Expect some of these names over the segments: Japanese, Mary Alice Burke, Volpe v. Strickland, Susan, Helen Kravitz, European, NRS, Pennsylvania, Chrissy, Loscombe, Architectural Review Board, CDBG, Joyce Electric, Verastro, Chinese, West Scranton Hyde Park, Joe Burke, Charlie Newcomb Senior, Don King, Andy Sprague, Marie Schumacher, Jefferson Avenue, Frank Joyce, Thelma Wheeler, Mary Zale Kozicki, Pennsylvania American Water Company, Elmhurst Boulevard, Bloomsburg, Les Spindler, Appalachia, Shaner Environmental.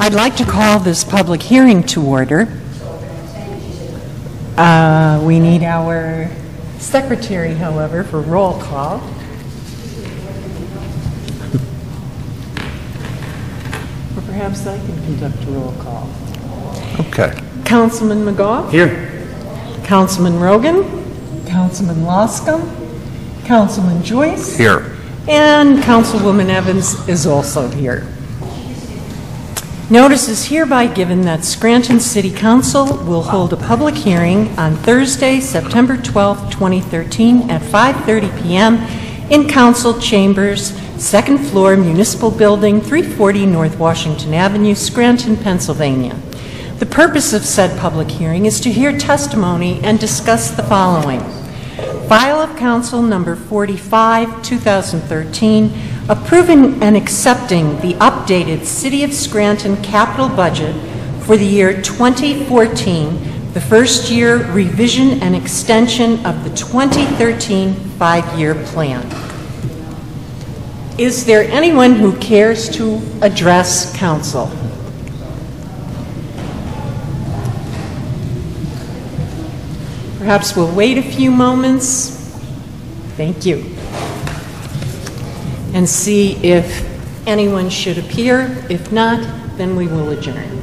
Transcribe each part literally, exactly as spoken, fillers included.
I'd like to call this public hearing to order. Uh, we need our secretary, however, for roll call. Or perhaps I can conduct a roll call. Okay. Councilman McGough. Here. Councilman Rogan. Councilman Loscom. Councilman Joyce. Here. And Councilwoman Evans is also here. Notice is hereby given that Scranton City Council will hold a public hearing on Thursday, September twelfth, twenty thirteen at five thirty p m in Council Chambers, second floor, Municipal Building, three forty North Washington Avenue, Scranton, Pennsylvania. The purpose of said public hearing is to hear testimony and discuss the following. File of Council number forty-five, two thousand thirteen, approving and accepting the updated City of Scranton capital budget for the year twenty fourteen, the first year revision and extension of the twenty thirteen five-year plan. Is there anyone who cares to address Council? Perhaps we'll wait a few moments. Thank you. And see if anyone should appear. If not, then we will adjourn.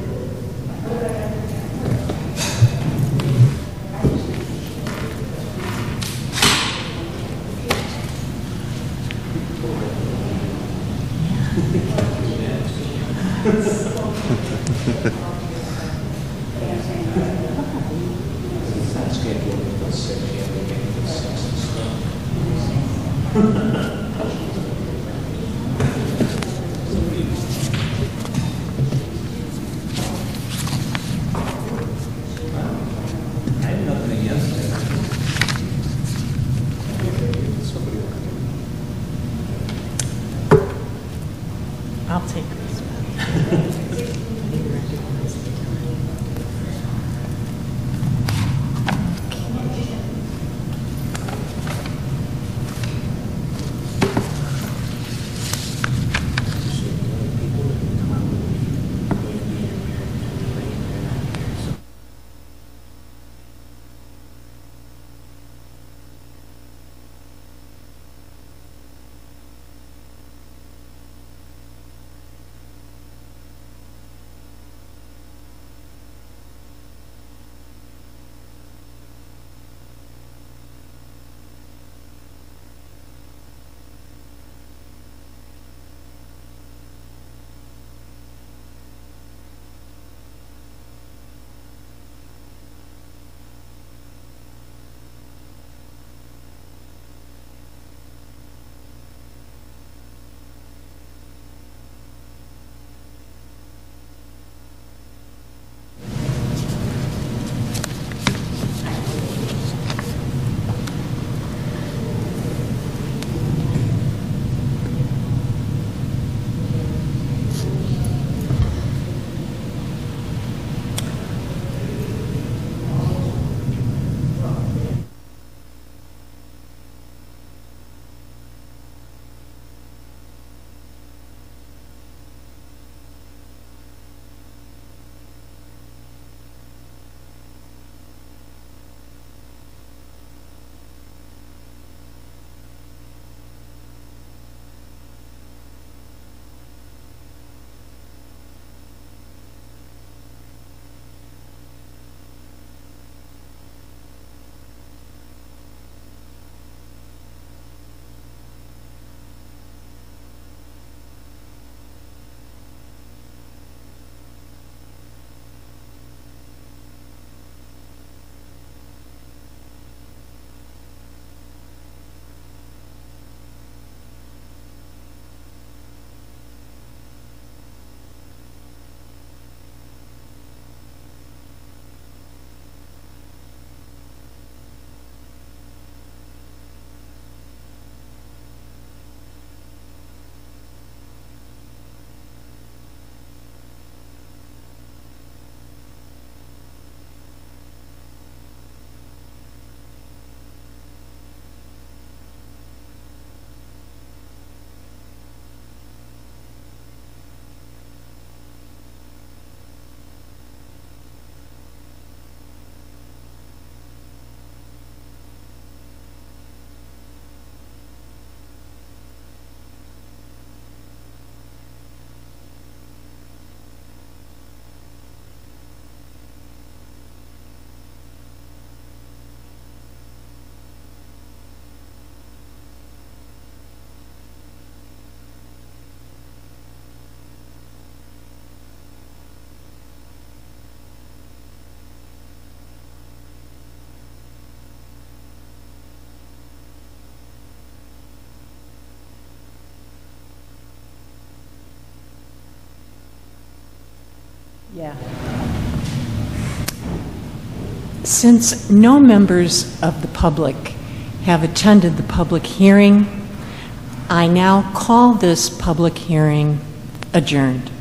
Yeah. Since no members of the public have attended the public hearing, I now call this public hearing adjourned.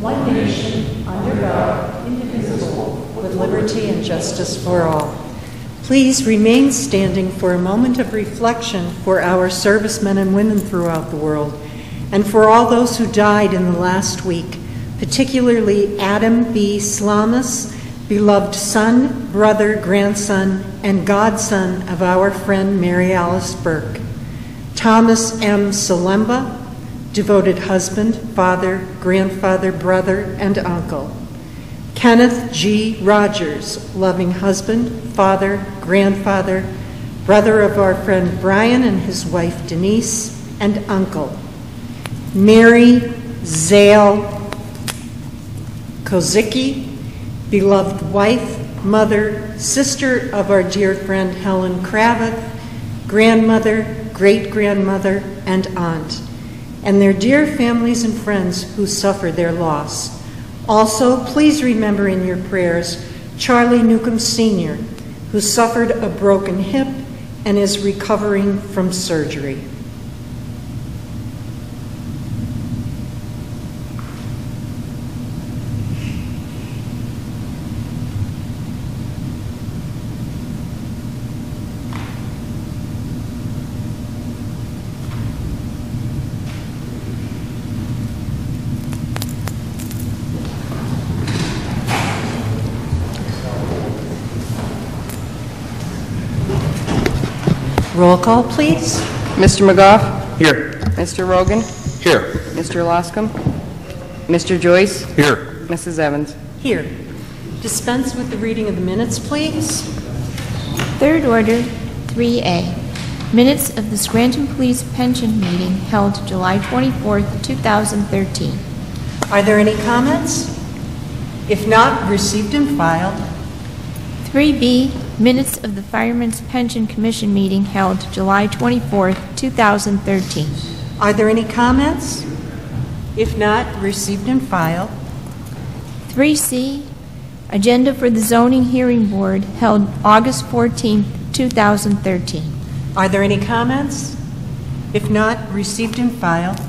One nation, under God, indivisible, with liberty and justice for all. Please remain standing for a moment of reflection for our servicemen and women throughout the world, and for all those who died in the last week, particularly Adam B. Slamas, beloved son, brother, grandson, and godson of our friend Mary Alice Burke, Thomas M. Salemba, devoted husband, father, grandfather, brother, and uncle. Kenneth G. Rogers, loving husband, father, grandfather, brother of our friend Brian and his wife Denise, and uncle. Mary Zale Kozicki, beloved wife, mother, sister of our dear friend Helen Kravitz, grandmother, great-grandmother, and aunt, and their dear families and friends who suffer their loss. Also, please remember in your prayers Charlie Newcomb Senior, who suffered a broken hip and is recovering from surgery. Roll call, please. Mister McGough? Here. Mister Rogan? Here. Mister Loscom? Mister Joyce? Here. Missus Evans? Here. Dispense with the reading of the minutes, please. Third order, three A. Minutes of the Scranton Police Pension Meeting held July twenty-fourth, two thousand thirteen. Are there any comments? If not, received and filed. three B. Minutes of the Firemen's Pension Commission meeting held July twenty-fourth, two thousand thirteen. Are there any comments? If not, received and filed. three C, agenda for the Zoning Hearing Board held August fourteenth, two thousand thirteen. Are there any comments? If not, received and filed.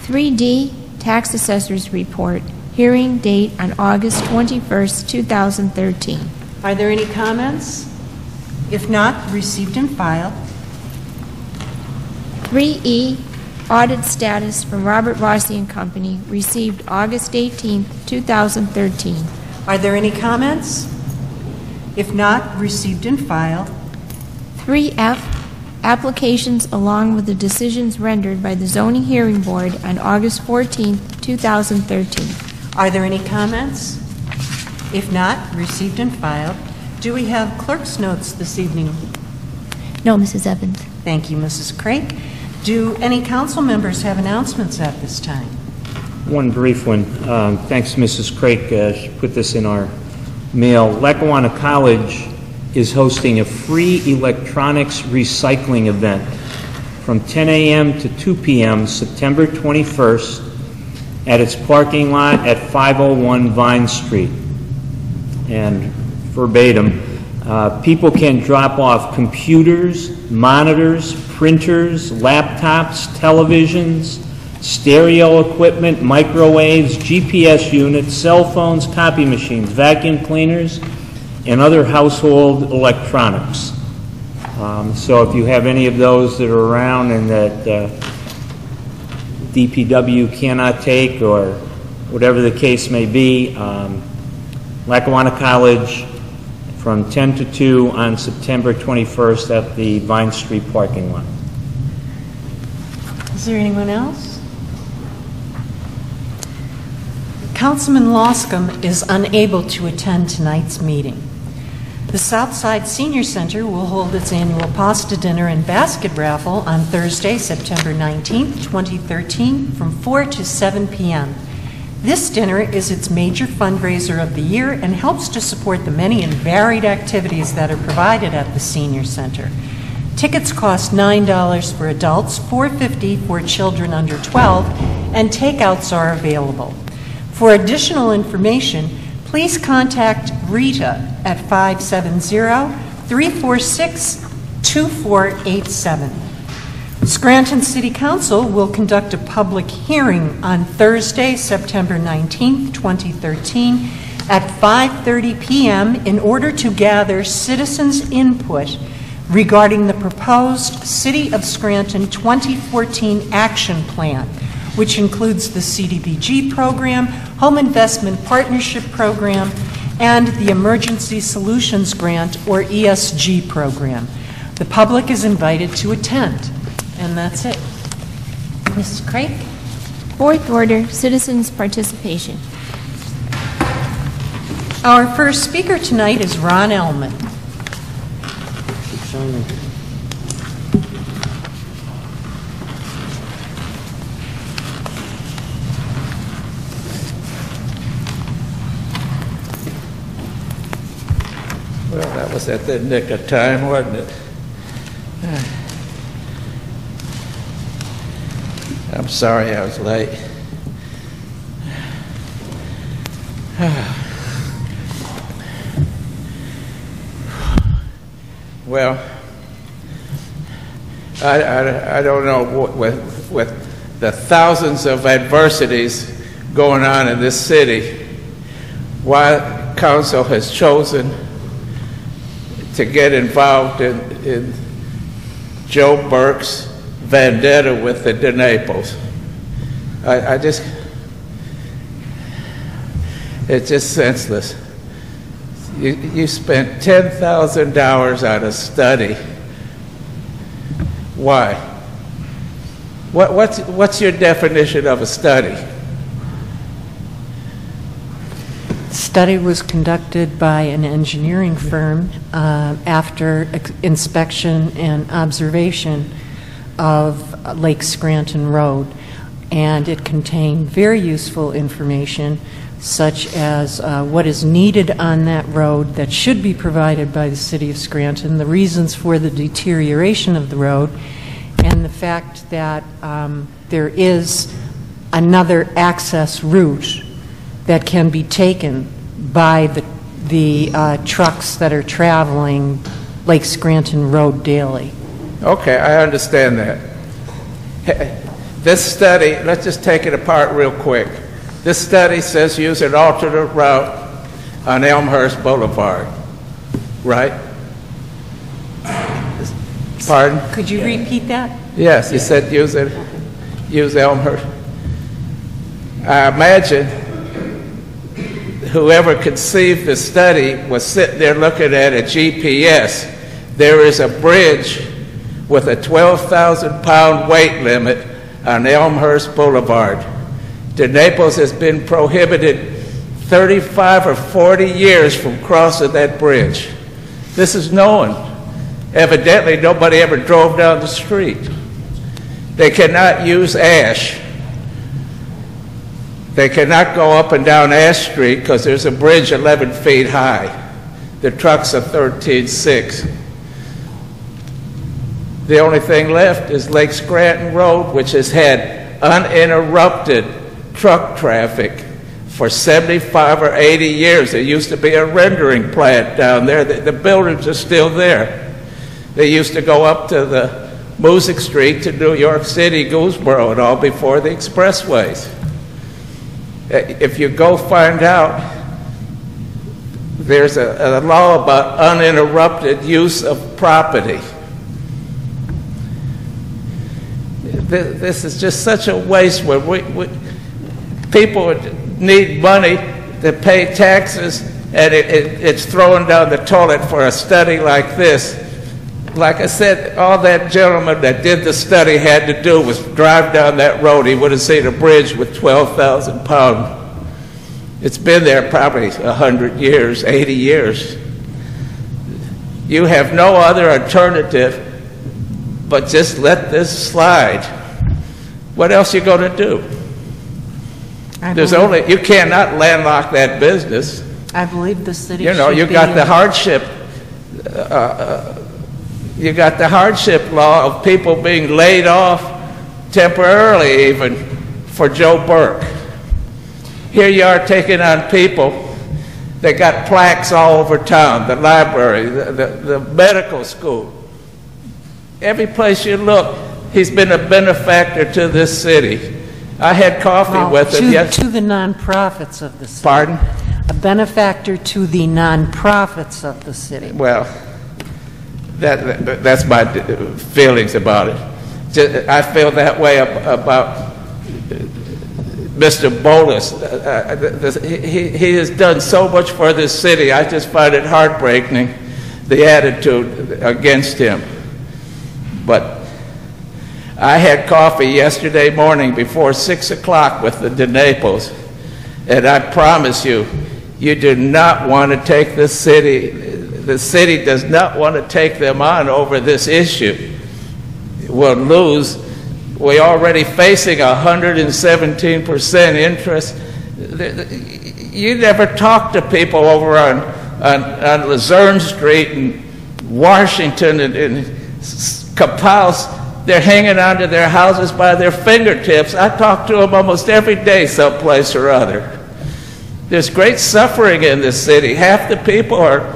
three D, tax assessor's report. hearing date on August twenty-first, two thousand thirteen. Are there any comments? If not, received and filed. three E, audit status from Robert Rossi and Company, received August eighteenth, two thousand thirteen. Are there any comments? If not, received and filed. three F, applications along with the decisions rendered by the Zoning Hearing Board on August fourteenth, two thousand thirteen. Are there any comments? If not, received and filed. Do we have clerk's notes this evening? No, Missus Evans. Thank you, Missus Craik. Do any council members have announcements at this time? One brief one. Um, thanks, Missus Craik. Uh, she put this in our mail. Lackawanna College is hosting a free electronics recycling event from ten A M to two P M September twenty-first at its parking lot at five oh one Vine Street. And verbatim, Uh, people can drop off computers, monitors, printers, laptops, televisions, stereo equipment, microwaves, G P S units, cell phones, copy machines, vacuum cleaners, and other household electronics. Um, so if you have any of those that are around and that uh, D P W cannot take, or whatever the case may be, um, Lackawanna College from ten to two on September twenty-first at the Vine Street parking lot. Is there anyone else? Councilman Loscom is unable to attend tonight's meeting. The Southside Senior Center will hold its annual pasta dinner and basket raffle on Thursday, September nineteenth, twenty thirteen from four to seven P M This dinner is its major fundraiser of the year and helps to support the many and varied activities that are provided at the Senior Center. Tickets cost nine dollars for adults, four dollars and fifty cents for children under twelve, and takeouts are available. For additional information, please contact Rita at five seven zero, three four six, two four eight seven. Scranton City Council will conduct a public hearing on Thursday, September nineteenth, twenty thirteen at five thirty P M in order to gather citizens' input regarding the proposed City of Scranton twenty fourteen Action Plan, which includes the C D B G program, Home Investment Partnership Program, and the Emergency Solutions Grant, or E S G program. The public is invited to attend. And that's it. Miz Craik. Fourth order, citizens' participation. Our first speaker tonight is Ron Ellman. Well, that was at the nick of time, wasn't it? Uh. I'm sorry I was late. Well, I, I, I don't know, with, with the thousands of adversities going on in this city, why council has chosen to get involved in, in Joe Burke's vendetta with the De Naples. I, I just, it's just senseless. You, you spent ten thousand dollars on a study. Why? What, what's, what's your definition of a study? Study was conducted by an engineering firm uh, after inspection and observation of Lake Scranton Road, and it contained very useful information such as uh, what is needed on that road that should be provided by the City of Scranton, the reasons for the deterioration of the road, and the fact that um, there is another access route that can be taken by the, the uh, trucks that are traveling Lake Scranton Road daily. Okay, I understand that. This study, let's just take it apart real quick. This study says use an alternate route on Elmhurst Boulevard, right? Pardon? Could you yeah. repeat that? Yes, he yeah. said use it, use Elmhurst. I imagine whoever conceived the study was sitting there looking at a G P S. There is a bridge with a twelve thousand pound weight limit on Elmhurst Boulevard. De Naples has been prohibited thirty-five or forty years from crossing that bridge. This is known. Evidently, nobody ever drove down the street. They cannot use Ash. They cannot go up and down Ash Street because there's a bridge eleven feet high. The trucks are thirteen six. The only thing left is Lake Scranton Road, which has had uninterrupted truck traffic for seventy-five or eighty years. There used to be a rendering plant down there. The, the buildings are still there. They used to go up to the Music Street to New York City, Gooseboro and all before the expressways. If you go find out, there's a, a law about uninterrupted use of property. This, this is just such a waste where we, we people need money to pay taxes, and it, it, it's thrown down the toilet for a study like this. Like I said, all that gentleman that did the study had to do was drive down that road. He would have seen a bridge with twelve thousand pounds. It's been there probably a hundred years, eighty years. You have no other alternative but just let this slide. What else are you going to do? There's only, you cannot landlock that business. I believe the city should be. You know, you got the hardship, uh, you got the hardship law of people being laid off temporarily even for Joe Burke. Here you are taking on people. They got plaques all over town, the library, the, the, the medical school. Every place you look, he's been a benefactor to this city. I had coffee well, with him. To, yes. to the nonprofits of the city. Pardon? A benefactor to the nonprofits of the city. Well, that, that that's my feelings about it. Just, I feel that way about Mister Bolus. He, he has done so much for this city. I just find it heartbreaking, the attitude against him. But I had coffee yesterday morning before six o'clock with the De Naples, and I promise you, you do not want to take this city, the city does not want to take them on over this issue. We'll lose, we're already facing one hundred seventeen percent interest. You never talk to people over on, on, on Luzerne Street and Washington and, and Kapow's, they're hanging onto their houses by their fingertips. I talk to them almost every day someplace or other. There's great suffering in this city. Half the people are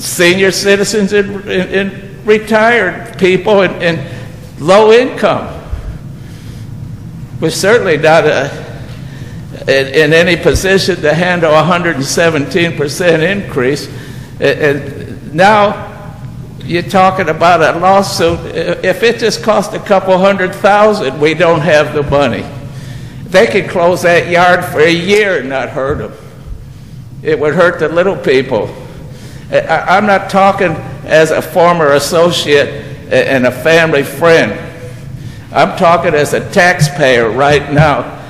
senior citizens and, and, and retired people and, and low income. We're certainly not a, in, in any position to handle one hundred seventeen percent increase. And, and now, you're talking about a lawsuit. If it just cost a couple hundred thousand, we don't have the money. They could close that yard for a year and not hurt them. It would hurt the little people. I'm not talking as a former associate and a family friend. I'm talking as a taxpayer right now.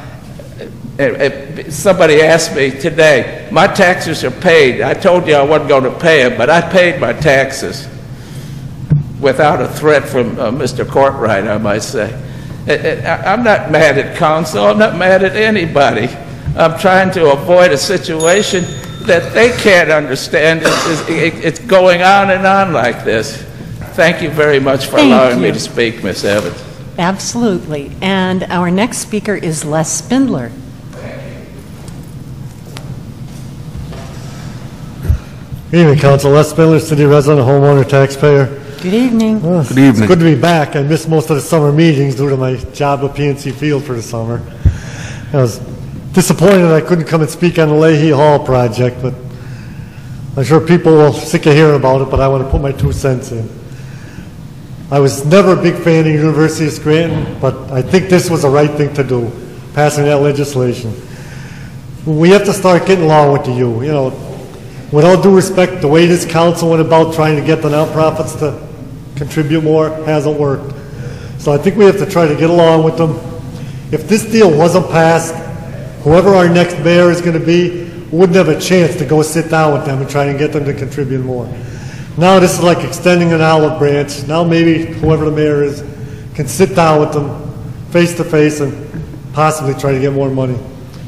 Somebody asked me today, my taxes are paid. I told you I wasn't going to pay them, but I paid my taxes. Without a threat from uh, Mister Cartwright, I might say. It, it, I'm not mad at council, I'm not mad at anybody. I'm trying to avoid a situation that they can't understand. It's, it, it's going on and on like this. Thank you very much for Thank allowing you. me to speak, Miz Evans. Absolutely, and our next speaker is Les Spindler. Good evening, council. Les Spindler, city resident, homeowner, taxpayer. Good evening. Well, good evening. It's good to be back. I missed most of the summer meetings due to my job at P N C Field for the summer. I was disappointed I couldn't come and speak on the Leahy Hall project, but I'm sure people will sick of hearing about it, but I want to put my two cents in. I was never a big fan of the University of Scranton, but I think this was the right thing to do, passing that legislation. We have to start getting along with the U. You know, with all due respect, the way this council went about trying to get the nonprofits to contribute more hasn't worked. So I think we have to try to get along with them. If this deal wasn't passed, whoever our next mayor is going to be wouldn't have a chance to go sit down with them and try and get them to contribute more. Now this is like extending an olive branch. Now maybe whoever the mayor is can sit down with them face to face and possibly try to get more money.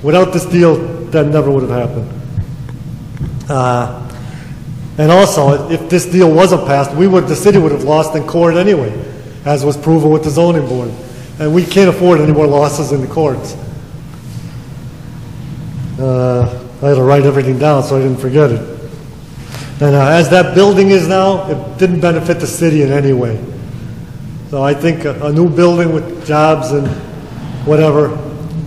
Without this deal, that never would have happened. Uh, and also, if this deal wasn't passed, we would, the city would have lost in court anyway, as was proven with the zoning board. And we can't afford any more losses in the courts. Uh, I had to write everything down so I didn't forget it. And uh, as that building is now, it didn't benefit the city in any way. So I think a, a new building with jobs and whatever,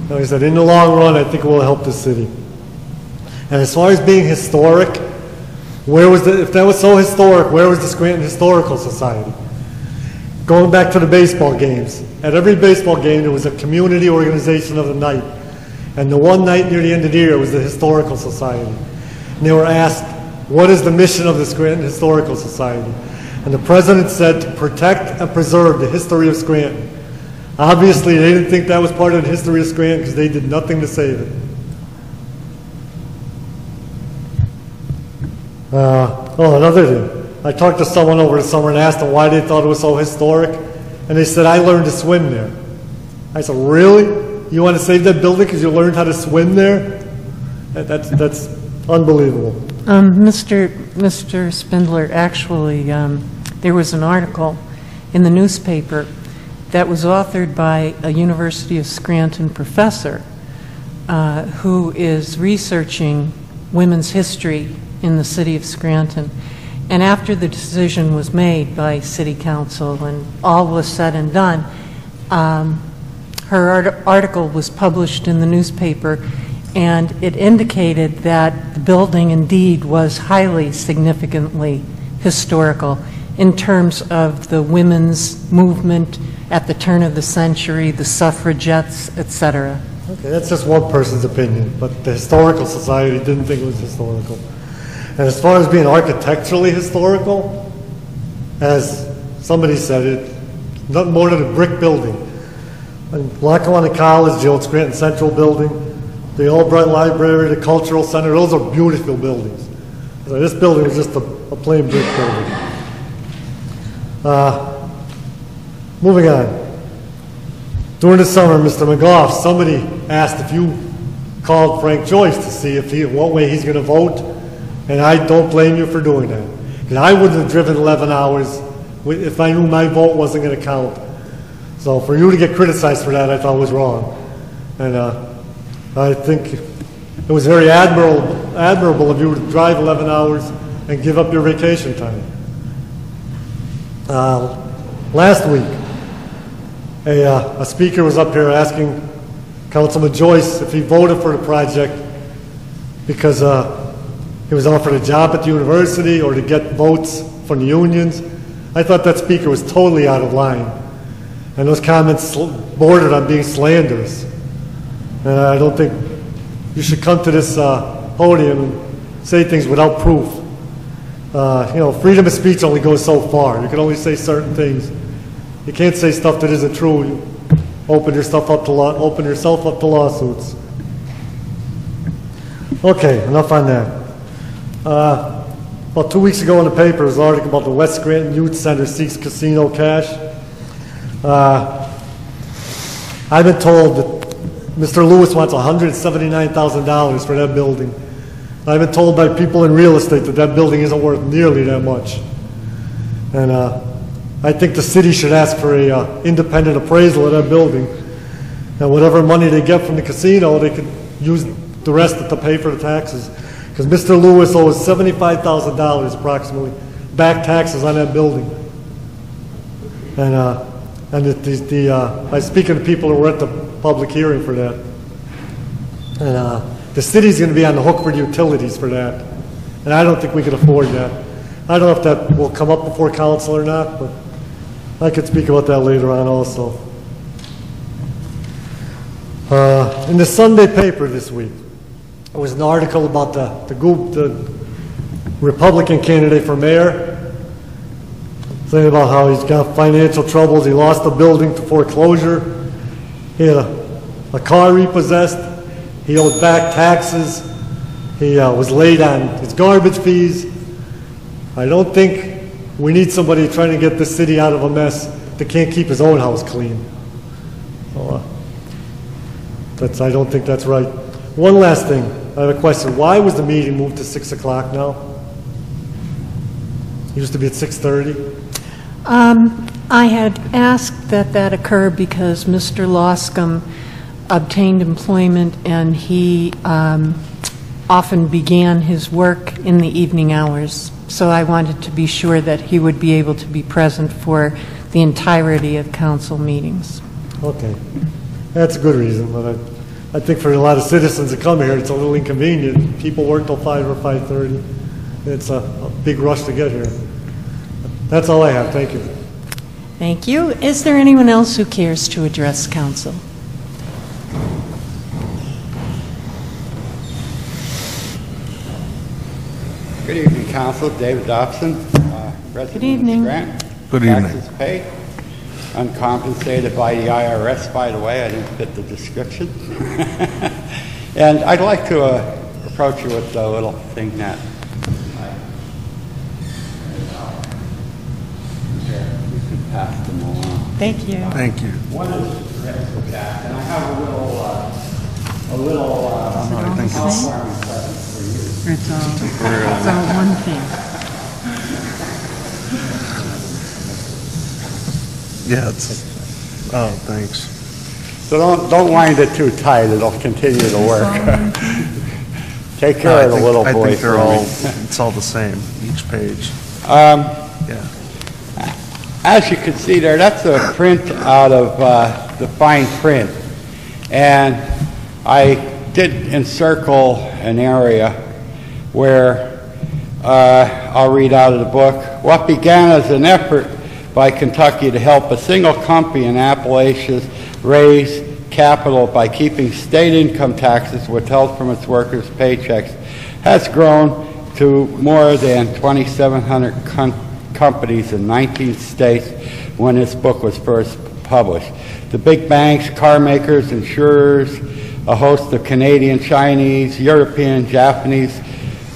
like I said, in the long run, I think it will help the city. And as far as being historic, where was the, if that was so historic, where was the Scranton Historical Society? Going back to the baseball games, at every baseball game there was a community organization of the night. And the one night near the end of the year was the Historical Society. And they were asked, what is the mission of the Scranton Historical Society? And the president said to protect and preserve the history of Scranton. Obviously, they didn't think that was part of the history of Scranton because they did nothing to save it. Uh, oh, another thing. I talked to someone over the summer and asked them why they thought it was so historic. And they said, I learned to swim there. I said, really? You want to save that building because you learned how to swim there? That, that's, that's unbelievable. Um, Mister Mister Spindler, actually, um, there was an article in the newspaper that was authored by a University of Scranton professor uh, who is researching women's history in the city of Scranton. And after the decision was made by City Council and all was said and done, um, her art article was published in the newspaper, and it indicated that the building indeed was highly significantly historical in terms of the women's movement at the turn of the century, the suffragettes, et cetera. Okay, that's just one person's opinion, but the Historical Society didn't think it was historical. And as far as being architecturally historical, as somebody said it, nothing more than a brick building. And Lackawanna College, the old Scranton Central building, the Albright Library, the Cultural Center, those are beautiful buildings. So this building was just a, a plain brick building. Uh, moving on. During the summer, Mister McGough, somebody asked if you called Frank Joyce to see if he, what way he's going to vote. And I don't blame you for doing that. Because I wouldn't have driven eleven hours if I knew my vote wasn't going to count. So for you to get criticized for that, I thought was wrong. And uh, I think it was very admirable, admirable of you to drive eleven hours and give up your vacation time. Uh, last week, a, uh, a speaker was up here asking Councilman Joyce if he voted for the project because uh, he was offered a job at the university or to get votes from the unions. I thought that speaker was totally out of line. And those comments bordered on being slanderous. And I don't think you should come to this uh, podium and say things without proof. Uh, you know, freedom of speech only goes so far. You can only say certain things. You can't say stuff that isn't true. You open yourself up to law, open yourself up to lawsuits. Okay, enough on that. Uh, about two weeks ago in the paper was an article about the West Scranton Youth Center seeks casino cash. Uh, I've been told that Mister Lewis wants one hundred seventy-nine thousand dollars for that building. I've been told by people in real estate that that building isn't worth nearly that much. And uh, I think the city should ask for an uh, independent appraisal of that building. And whatever money they get from the casino, they could use the rest of it to pay for the taxes. Because Mister Lewis owes seventy-five thousand dollars approximately back taxes on that building. And, uh, and the, the, the, uh, I was speaking to people who were at the public hearing for that. And uh, the city's going to be on the hook for the utilities for that. And I don't think we can afford that. I don't know if that will come up before council or not, but I could speak about that later on also. Uh, in the Sunday paper this week, there was an article about the, the, the Republican candidate for mayor, saying about how he's got financial troubles, he lost a building to foreclosure, he had a, a car repossessed, he owed back taxes, he uh, was late on his garbage fees. I don't think we need somebody trying to get this city out of a mess that can't keep his own house clean. So, uh, That's, I don't think that's right. One last thing. I have a question. Why was the meeting moved to six o'clock now? It used to be at six thirty. Um, I had asked that that occur because Mister Loscombe obtained employment and he um, often began his work in the evening hours. So I wanted to be sure that he would be able to be present for the entirety of council meetings. Okay. That's a good reason, but I, I think for a lot of citizens that come here, it's a little inconvenient. People work till five or five thirty. It's a, a big rush to get here. That's all I have. Thank you. Thank you. Is there anyone else who cares to address council? Good evening, council. David Dobson, uh, resident of Scranton. Good evening. Taxes paid. Uncompensated by the I R S, by the way. I didn't fit the description. And I'd like to uh, approach you with a little thing that you can pass them along. Thank you. Thank you. One is the and I have a little, uh, a little, uh, no, I think it's, for you. It's all, it's all one thing. Yeah, it's, oh, thanks. So don't, don't wind it too tight. It'll continue to work. Take care no, of the think, little I boy. I think they're all, it's all the same, each page. Um, yeah. As you can see there, that's a print out of uh, the fine print. And I did encircle an area where uh, I'll read out of the book. What began as an effort by Kentucky to help a single company in Appalachia raise capital by keeping state income taxes withheld from its workers' paychecks has grown to more than twenty-seven hundred com companies in nineteen states when this book was first published. The big banks, car makers, insurers, a host of Canadian, Chinese, European, Japanese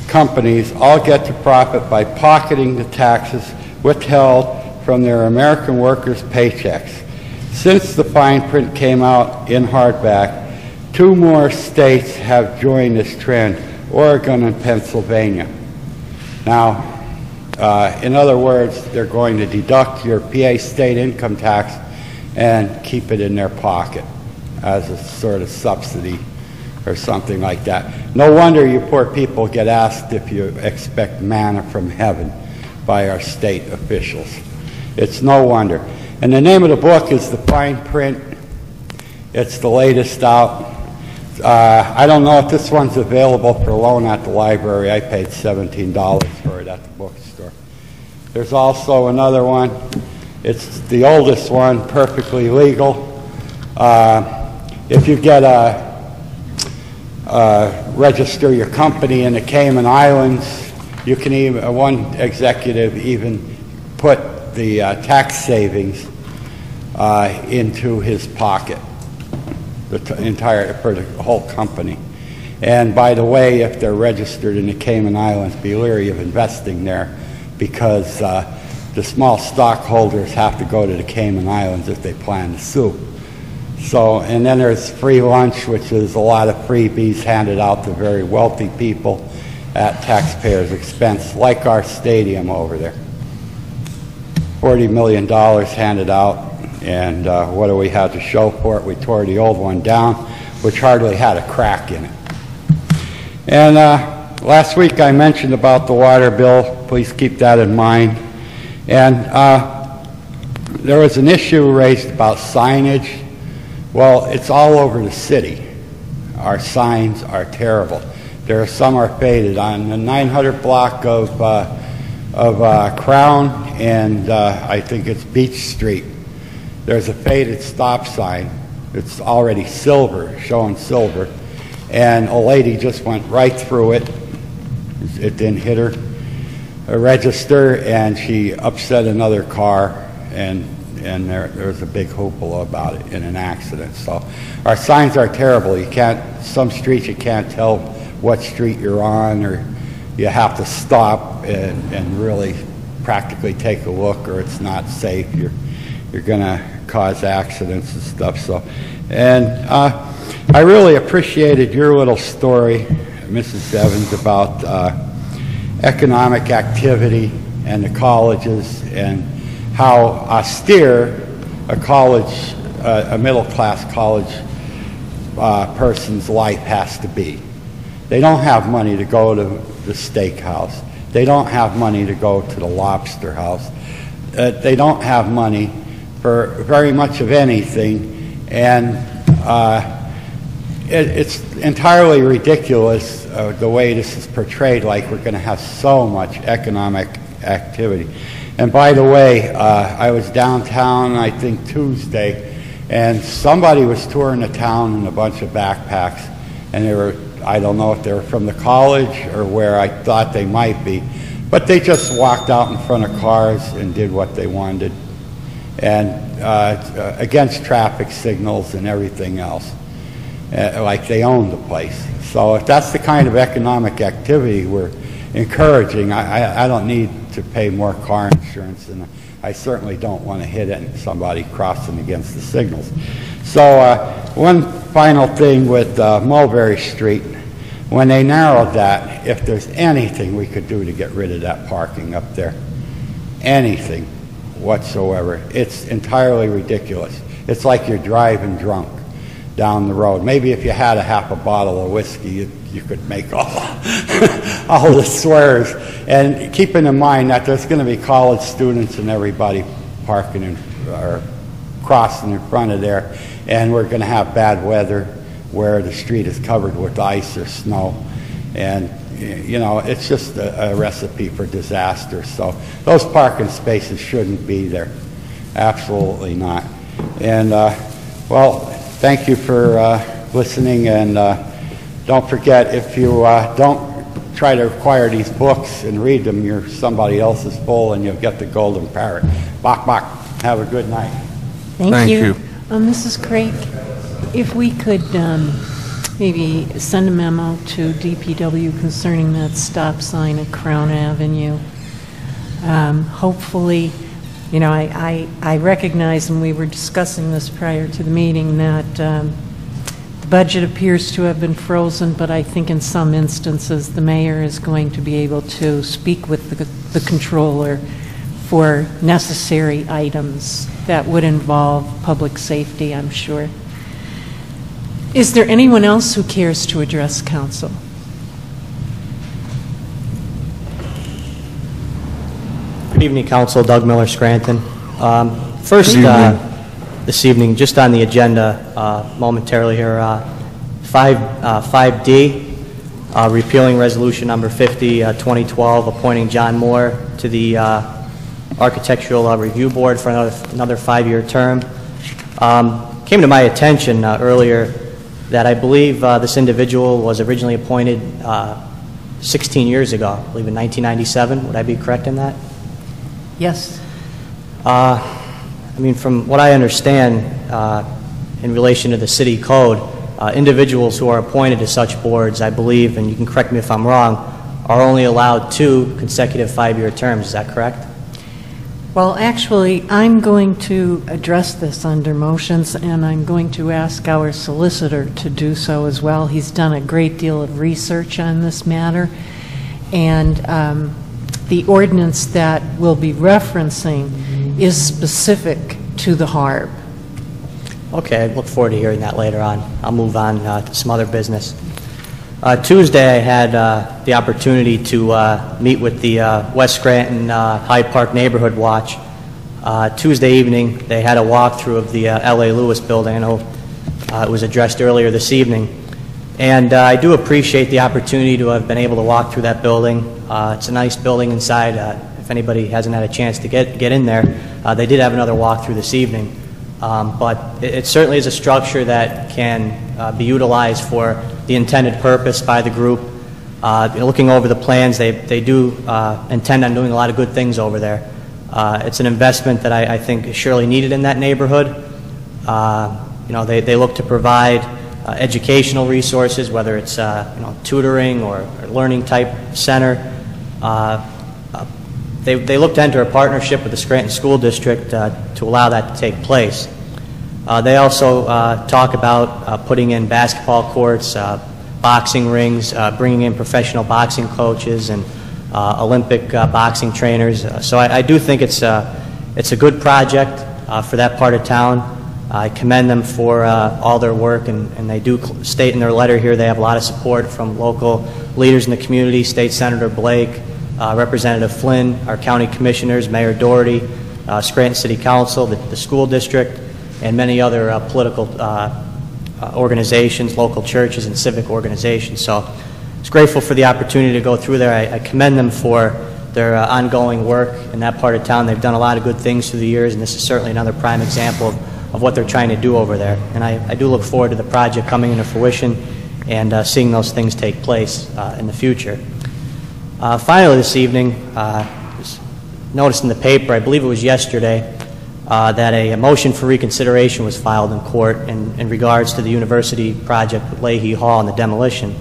companies all get to profit by pocketing the taxes withheld from their American workers' paychecks. Since the fine print came out in hardback, two more states have joined this trend, Oregon and Pennsylvania. Now, uh, in other words, they're going to deduct your P A state income tax and keep it in their pocket as a sort of subsidy or something like that. No wonder you poor people get asked if you expect manna from heaven by our state officials. It's no wonder. And the name of the book is The Fine Print. It's the latest out. Uh, I don't know if this one's available for loan at the library. I paid seventeen dollars for it at the bookstore. There's also another one. It's the oldest one, perfectly legal. Uh, if you get a, a register your company in the Cayman Islands, you can even, one executive even put the uh, tax savings uh, into his pocket, the t entire, for the whole company. And by the way, if they're registered in the Cayman Islands, be leery of investing there because uh, the small stockholders have to go to the Cayman Islands if they plan to sue. So, and then there's free lunch, which is a lot of freebies handed out to very wealthy people at taxpayers' expense, like our stadium over there. forty million dollars handed out, and uh, what do we have to show for it? We tore the old one down, which hardly had a crack in it. And uh, last week I mentioned about the water bill. Please keep that in mind. And uh, there was an issue raised about signage. Well, it's all over the city. our signs are terrible. There are some are faded. On the nine hundred block of, uh, of uh, Crown and uh, I think it's Beach Street, there's a faded stop sign. It's already silver, showing silver. And a lady just went right through it. It didn't hit her. A register, and she upset another car, and and there, there was a big hoopla about it in an accident. So our signs are terrible. You can't, some streets you can't tell what street you're on, or you have to stop and, and really practically take a look, or it's not safe. You're, you're gonna cause accidents and stuff. So, and uh, I really appreciated your little story, Missus Evans, about uh, economic activity and the colleges and how austere a college, uh, a middle-class college uh, person's life has to be. They don't have money to go to the steakhouse. They don't have money to go to the lobster house. Uh, they don't have money for very much of anything, and uh, it, it's entirely ridiculous uh, the way this is portrayed, like we're going to have so much economic activity. And by the way, uh, I was downtown, I think Tuesday, and somebody was touring the town in a bunch of backpacks, and they were, I don't know if they were from the college or where I thought they might be, but they just walked out in front of cars and did what they wanted, and uh, against traffic signals and everything else, uh, like they owned the place. So if that's the kind of economic activity we're encouraging, I, I don't need to pay more car insurance, and I certainly don't want to hit somebody crossing against the signals. So uh, one final thing with uh, Mulberry Street, when they narrowed that, if there's anything we could do to get rid of that parking up there, anything whatsoever, it's entirely ridiculous. It's like you're driving drunk down the road. Maybe if you had a half a bottle of whiskey, you, you could make all, all the swears. And keeping in mind that there's going to be college students and everybody parking in, or crossing in front of there, and we're going to have bad weather where the street is covered with ice or snow. And, you know, it's just a, a recipe for disaster. So those parking spaces shouldn't be there. Absolutely not. And, uh, well, thank you for uh, listening, and uh, don't forget, if you uh, don't try to acquire these books and read them, you're somebody else's bull, and you'll get the golden parrot. Bok, bok. Have a good night. Thank, Thank you. you. Um, Missus Craig, if we could um, maybe send a memo to D P W concerning that stop sign at Crown Avenue. Um, hopefully, you know, I, I, I recognize, and we were discussing this prior to the meeting, that um, the budget appears to have been frozen, but I think in some instances the mayor is going to be able to speak with the, the controller for necessary items that would involve public safety, I'm sure. Is there anyone else who cares to address council? Good evening, council. Doug Miller, Scranton. Um, first, evening. Uh, this evening, just on the agenda uh, momentarily here, uh, five, uh, five D, uh, repealing resolution number fifty, uh, twenty twelve, appointing John Moore to the uh, Architectural uh, Review Board for another, another five-year term. Um, came to my attention uh, earlier that I believe uh, this individual was originally appointed uh, sixteen years ago, I believe in nineteen ninety-seven. Would I be correct in that? Yes. Uh, I mean, from what I understand uh, in relation to the city code, uh, individuals who are appointed to such boards, I believe, and you can correct me if I'm wrong, are only allowed two consecutive five-year terms. Is that correct? Well, actually, I'm going to address this under motions, and I'm going to ask our solicitor to do so as well. He's done a great deal of research on this matter, and um, the ordinance that we'll be referencing is specific to the HARB. Okay, I look forward to hearing that later on. I'll move on uh, to some other business. Uh, Tuesday, I had uh, the opportunity to uh, meet with the uh, West Scranton uh, Hyde Park Neighborhood Watch. Uh, Tuesday evening, they had a walkthrough of the uh, L A Lewis building. I know uh, it was addressed earlier this evening. And uh, I do appreciate the opportunity to have been able to walk through that building. Uh, it's a nice building inside. Uh, if anybody hasn't had a chance to get, get in there, uh, they did have another walkthrough this evening. Um, but it, it certainly is a structure that can uh, be utilized for the intended purpose by the group. Uh, looking over the plans, they, they do uh, intend on doing a lot of good things over there. Uh, it's an investment that I, I think is surely needed in that neighborhood. Uh, you know, they, they look to provide uh, educational resources, whether it's uh, you know, tutoring or, or learning type center. Uh, uh, they, they look to enter a partnership with the Scranton School District uh, to allow that to take place. Uh, they also uh, talk about uh, putting in basketball courts, uh, boxing rings, uh, bringing in professional boxing coaches and uh, Olympic uh, boxing trainers. Uh, so I, I do think it's, uh, it's a good project uh, for that part of town. I commend them for uh, all their work, and, and they do state in their letter here they have a lot of support from local leaders in the community, State Senator Blake, uh, Representative Flynn, our county commissioners, Mayor Doherty, uh, Scranton City Council, the, the school district, and many other uh, political uh, organizations, local churches, and civic organizations. So it's grateful for the opportunity to go through there. I, I commend them for their uh, ongoing work in that part of town. They've done a lot of good things through the years, and this is certainly another prime example of of what they're trying to do over there. And I, I do look forward to the project coming into fruition and uh, seeing those things take place uh, in the future. Uh, finally this evening, uh, just noticed in the paper, I believe it was yesterday, uh, that a, a motion for reconsideration was filed in court in, in regards to the university project with Leahy Hall and the demolition.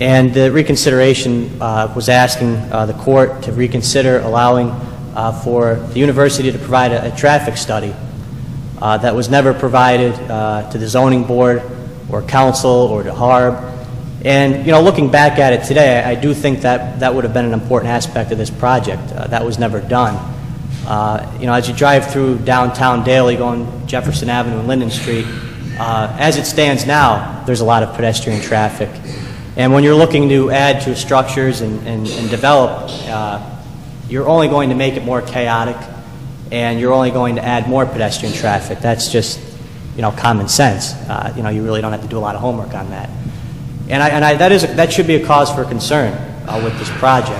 And the reconsideration uh, was asking uh, the court to reconsider allowing uh, for the university to provide a, a traffic study Uh, that was never provided uh, to the zoning board or council or to HARB. And, you know, looking back at it today, I do think that that would have been an important aspect of this project. Uh, that was never done. Uh, you know, as you drive through downtown daily going Jefferson Avenue and Linden Street, uh, as it stands now, there's a lot of pedestrian traffic. And when you're looking to add to structures and, and, and develop, uh, you're only going to make it more chaotic, and you're only going to add more pedestrian traffic. That's just, you know, common sense. Uh, you know, you really don't have to do a lot of homework on that. And, I, and I, that, is a, that should be a cause for concern uh, with this project.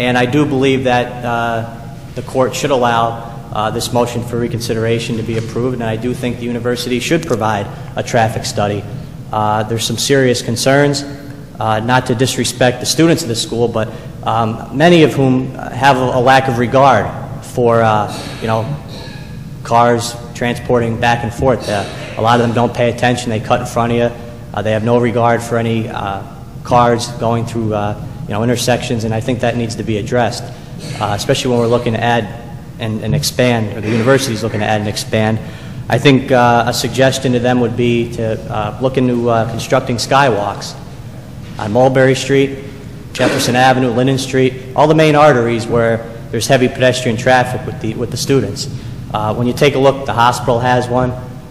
And I do believe that uh, the court should allow uh, this motion for reconsideration to be approved, and I do think the university should provide a traffic study. Uh, there's some serious concerns, uh, not to disrespect the students of the school, but um, many of whom have a, a lack of regard for uh, you know, cars transporting back and forth. Uh, a lot of them don't pay attention. They cut in front of you. Uh, they have no regard for any uh, cars going through uh, you know, intersections, and I think that needs to be addressed, uh, especially when we're looking to add and, and expand, or the university's looking to add and expand. I think uh, a suggestion to them would be to uh, look into uh, constructing skywalks on Mulberry Street, Jefferson Avenue, Linden Street, all the main arteries where there's heavy pedestrian traffic with the, with the students. Uh, when you take a look, the hospital has one.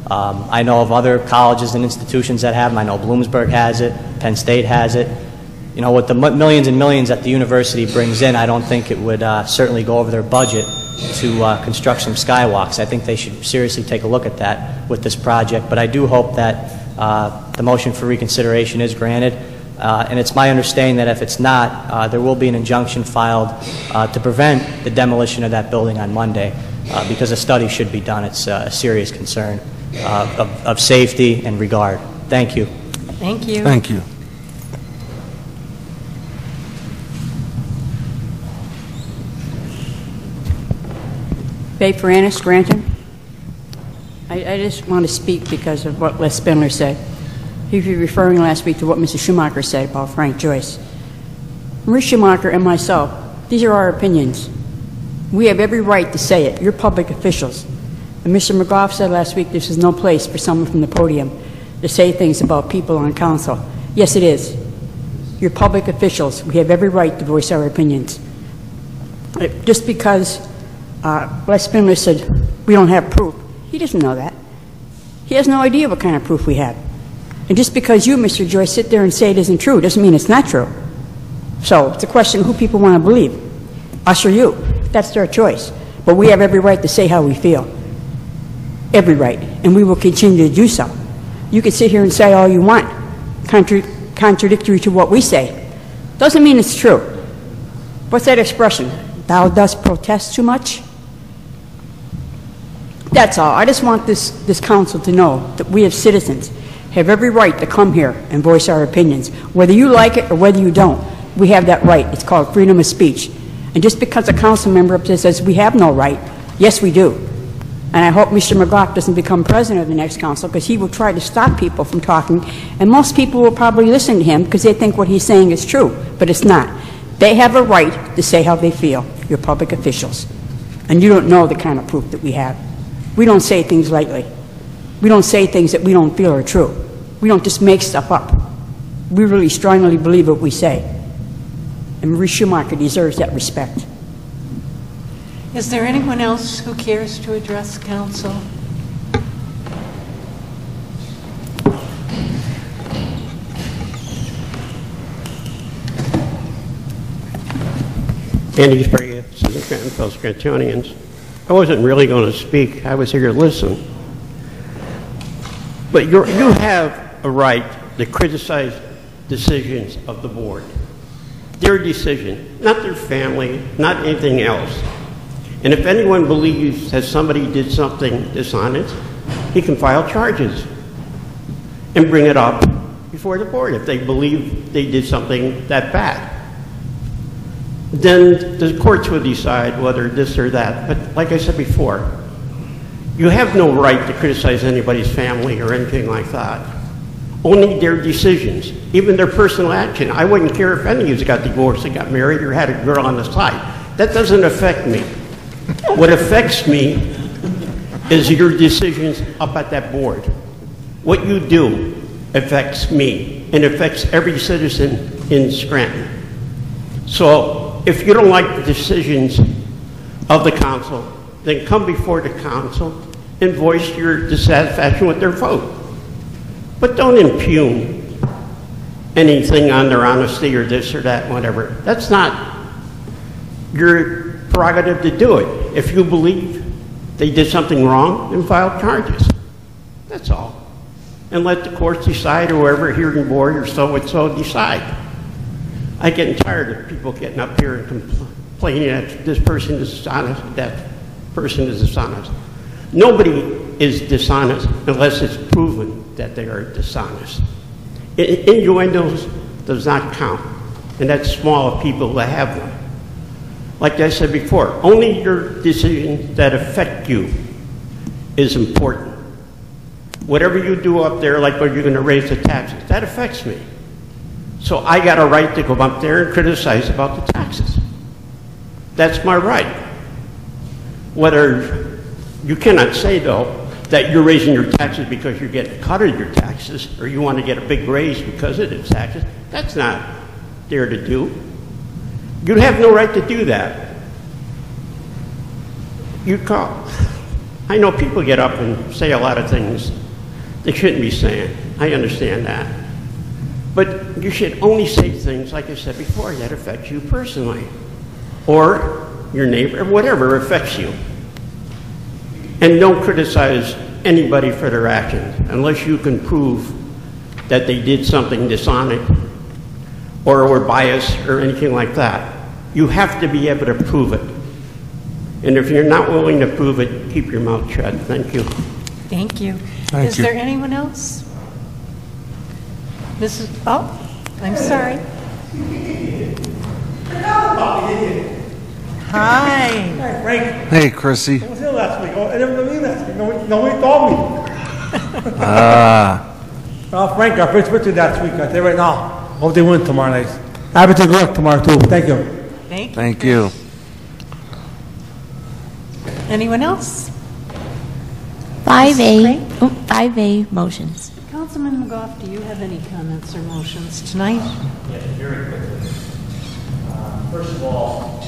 Um, I know of other colleges and institutions that have them. I know Bloomsburg has it, Penn State has it. You know, with the millions and millions that the university brings in, I don't think it would uh, certainly go over their budget to uh, construct some skywalks. I think they should seriously take a look at that with this project, but I do hope that uh, the motion for reconsideration is granted. Uh, and it's my understanding that if it's not, uh, there will be an injunction filed uh, to prevent the demolition of that building on Monday, uh, because a study should be done. It's uh, a serious concern uh, of, of safety and regard. Thank you. Thank you. Thank you. Babe Ferranis, Scranton. I, I just want to speak because of what Les Spindler said. He was referring last week to what Missus Schumacher said about Frank Joyce. Marie Schumacher and myself, these are our opinions. We have every right to say it. You're public officials. And Mister McGough said last week this is no place for someone from the podium to say things about people on council. Yes, it is. You're public officials. We have every right to voice our opinions. Just because uh, Les Spindler said we don't have proof, he doesn't know that. He has no idea what kind of proof we have. And just because you, Mister Joyce, sit there and say it isn't true doesn't mean it's not true. So it's a question who people want to believe, us or you. That's their choice. But we have every right to say how we feel. Every right. And we will continue to do so. You can sit here and say all you want. contra contradictory to what we say. Doesn't mean it's true. What's that expression? Thou dost protest too much? That's all. I just want this, this council to know that we as citizens have every right to come here and voice our opinions. Whether you like it or whether you don't, we have that right. It's called freedom of speech. And just because a council member up there says we have no right, yes, we do. And I hope Mister McGough doesn't become president of the next council, because he will try to stop people from talking. And most people will probably listen to him because they think what he's saying is true, but it's not. They have a right to say how they feel, you're public officials. And you don't know the kind of proof that we have. We don't say things lightly. We don't say things that we don't feel are true. We don't just make stuff up. We really strongly believe what we say. And Marie Schumacher deserves that respect. Is there anyone else who cares to address council? Andy Sprague, Susan Scranton, fellow Scrantonians. I wasn't really going to speak. I was here to listen. But you're, you have a right to criticize decisions of the board. Their decision, not their family, not anything else. And if anyone believes that somebody did something dishonest, he can file charges and bring it up before the board if they believe they did something that bad. Then the courts would decide whether this or that. But like I said before, you have no right to criticize anybody's family or anything like that. Only their decisions, even their personal action. I wouldn't care if any of you got divorced and got married or had a girl on the side. That doesn't affect me. What affects me is your decisions up at that board. What you do affects me and affects every citizen in Scranton. So if you don't like the decisions of the council, then come before the council and voice your dissatisfaction with their vote. But don't impugn anything on their honesty or this or that, whatever. That's not your prerogative to do it. If you believe they did something wrong, then file charges. That's all. And let the courts decide, or whoever, hearing board or so-and-so decide. I get tired of people getting up here and complaining that this person is dishonest, that person is dishonest. Nobody is dishonest unless it's proven that they are dishonest. Innuendos does not count, and that's small people that have them. Like I said before, only your decisions that affect you is important. Whatever you do up there, like whether you're going to raise the taxes, that affects me. So I got a right to go up there and criticize about the taxes. That's my right. Whether, you cannot say though, that you're raising your taxes because you're getting cut of your taxes, or you want to get a big raise because of the taxes. That's not there to do. You have no right to do that. You call. I know people get up and say a lot of things they shouldn't be saying. I understand that. But you should only say things, like I said before, that affect you personally, or your neighbor, or whatever affects you. And don't criticize anybody for their actions unless you can prove that they did something dishonest or were biased or anything like that. You have to be able to prove it. And if you're not willing to prove it, keep your mouth shut. Thank you. Thank you. Thank Is you. there anyone else? Missus Oh, I'm sorry. Hi. Hi, Frank. Hey, Chrissy. I was here last week. Oh, I didn't believe last week. Nobody, nobody told me. Ah. Well, Frank, our first picture last week. I tell you right now. Hope they win tomorrow night. Have a good luck tomorrow, too. Thank you. Thank you. Thank you. Anyone else? five A. Oh, five A motions. Councilman McGough, do you have any comments or motions tonight? Yes, very quickly. Uh, first of all,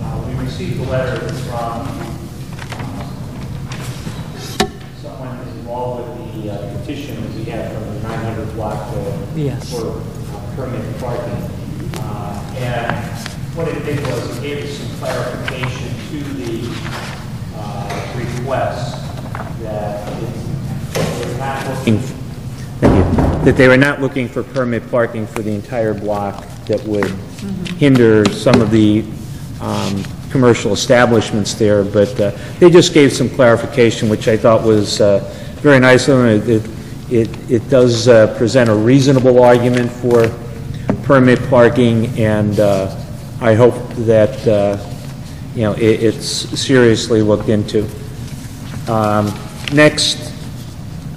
uh, we received a letter from um, someone who's involved with the uh, petition that we had from the nine hundred block to, yes. for uh, permanent parking. Uh, and what it did was it gave us some clarification to the uh, request that it's, it's not looking. Thank you. that they were not looking for permit parking for the entire block that would mm-hmm. hinder some of the um, commercial establishments there, but uh, they just gave some clarification, which I thought was uh, very nice. It, it, it, it does uh, present a reasonable argument for permit parking, and uh, I hope that uh, you know it, it's seriously looked into. Um, next,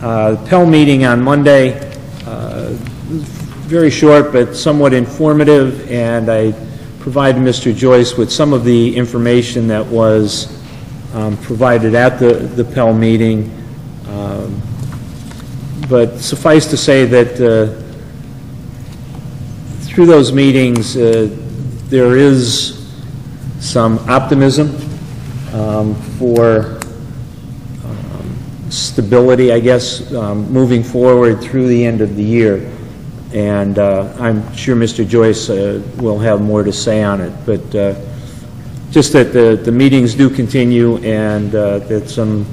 uh, Pell meeting on Monday, uh, very short but somewhat informative, and I provided Mister Joyce with some of the information that was um, provided at the, the Pell meeting. Um, but suffice to say that uh, through those meetings, uh, there is some optimism um, for um, stability, I guess, um, moving forward through the end of the year. And uh, I'm sure Mister Joyce uh, will have more to say on it. But uh, just that the, the meetings do continue, and uh, that some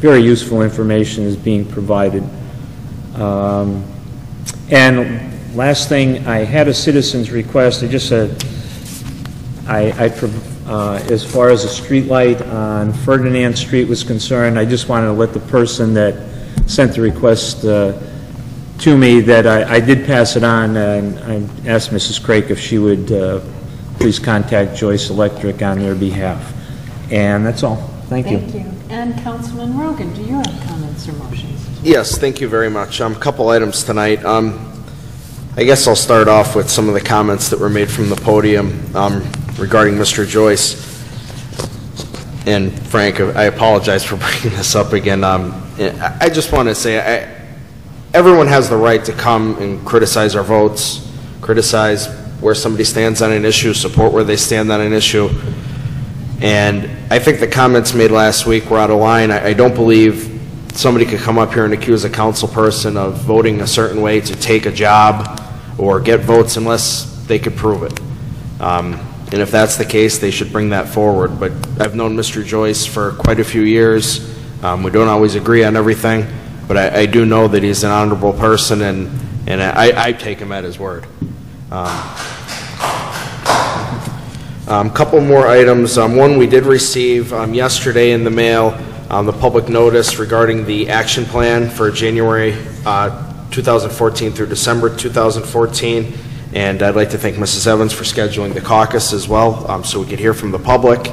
very useful information is being provided. Um, and last thing, I had a citizen's request. I just said, I, I uh, as far as a street light on Ferdinand Street was concerned, I just wanted to let the person that sent the request uh, to me that I, I did pass it on, and I asked Missus Craik if she would uh, please contact Joyce Electric on their behalf. And that's all. Thank you. Thank you. And Councilman Rogan, do you have comments or motions? Yes, thank you very much. Um, a couple items tonight. Um, I guess I'll start off with some of the comments that were made from the podium um, regarding Mister Joyce. And Frank, I apologize for bringing this up again. Um, I just want to say I, everyone has the right to come and criticize our votes, criticize where somebody stands on an issue, support where they stand on an issue. And I think the comments made last week were out of line. I, I don't believe somebody could come up here and accuse a council person of voting a certain way to take a job or get votes unless they could prove it. Um, and if that's the case, they should bring that forward. But I've known Mister Joyce for quite a few years. Um, we don't always agree on everything, but I, I do know that he's an honorable person, and, and I, I take him at his word. Um, um, couple more items. Um, one we did receive um, yesterday in the mail, um, the public notice regarding the action plan for January uh, two thousand fourteen through December two thousand fourteen, and I'd like to thank Missus Evans for scheduling the caucus as well, um, so we could hear from the public.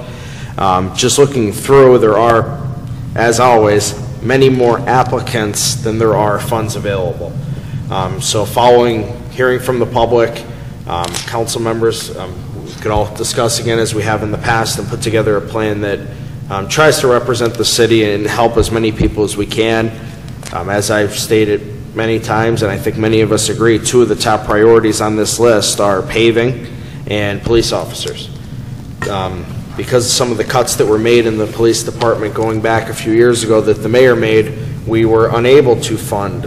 Um, just looking through, there are, as always, many more applicants than there are funds available. Um, so following hearing from the public, um, council members um, could all discuss again as we have in the past and put together a plan that um, tries to represent the city and help as many people as we can. Um, as I've stated many times, and I think many of us agree, two of the top priorities on this list are paving and police officers. Um, because of some of the cuts that were made in the police department going back a few years ago that the mayor made, we were unable to fund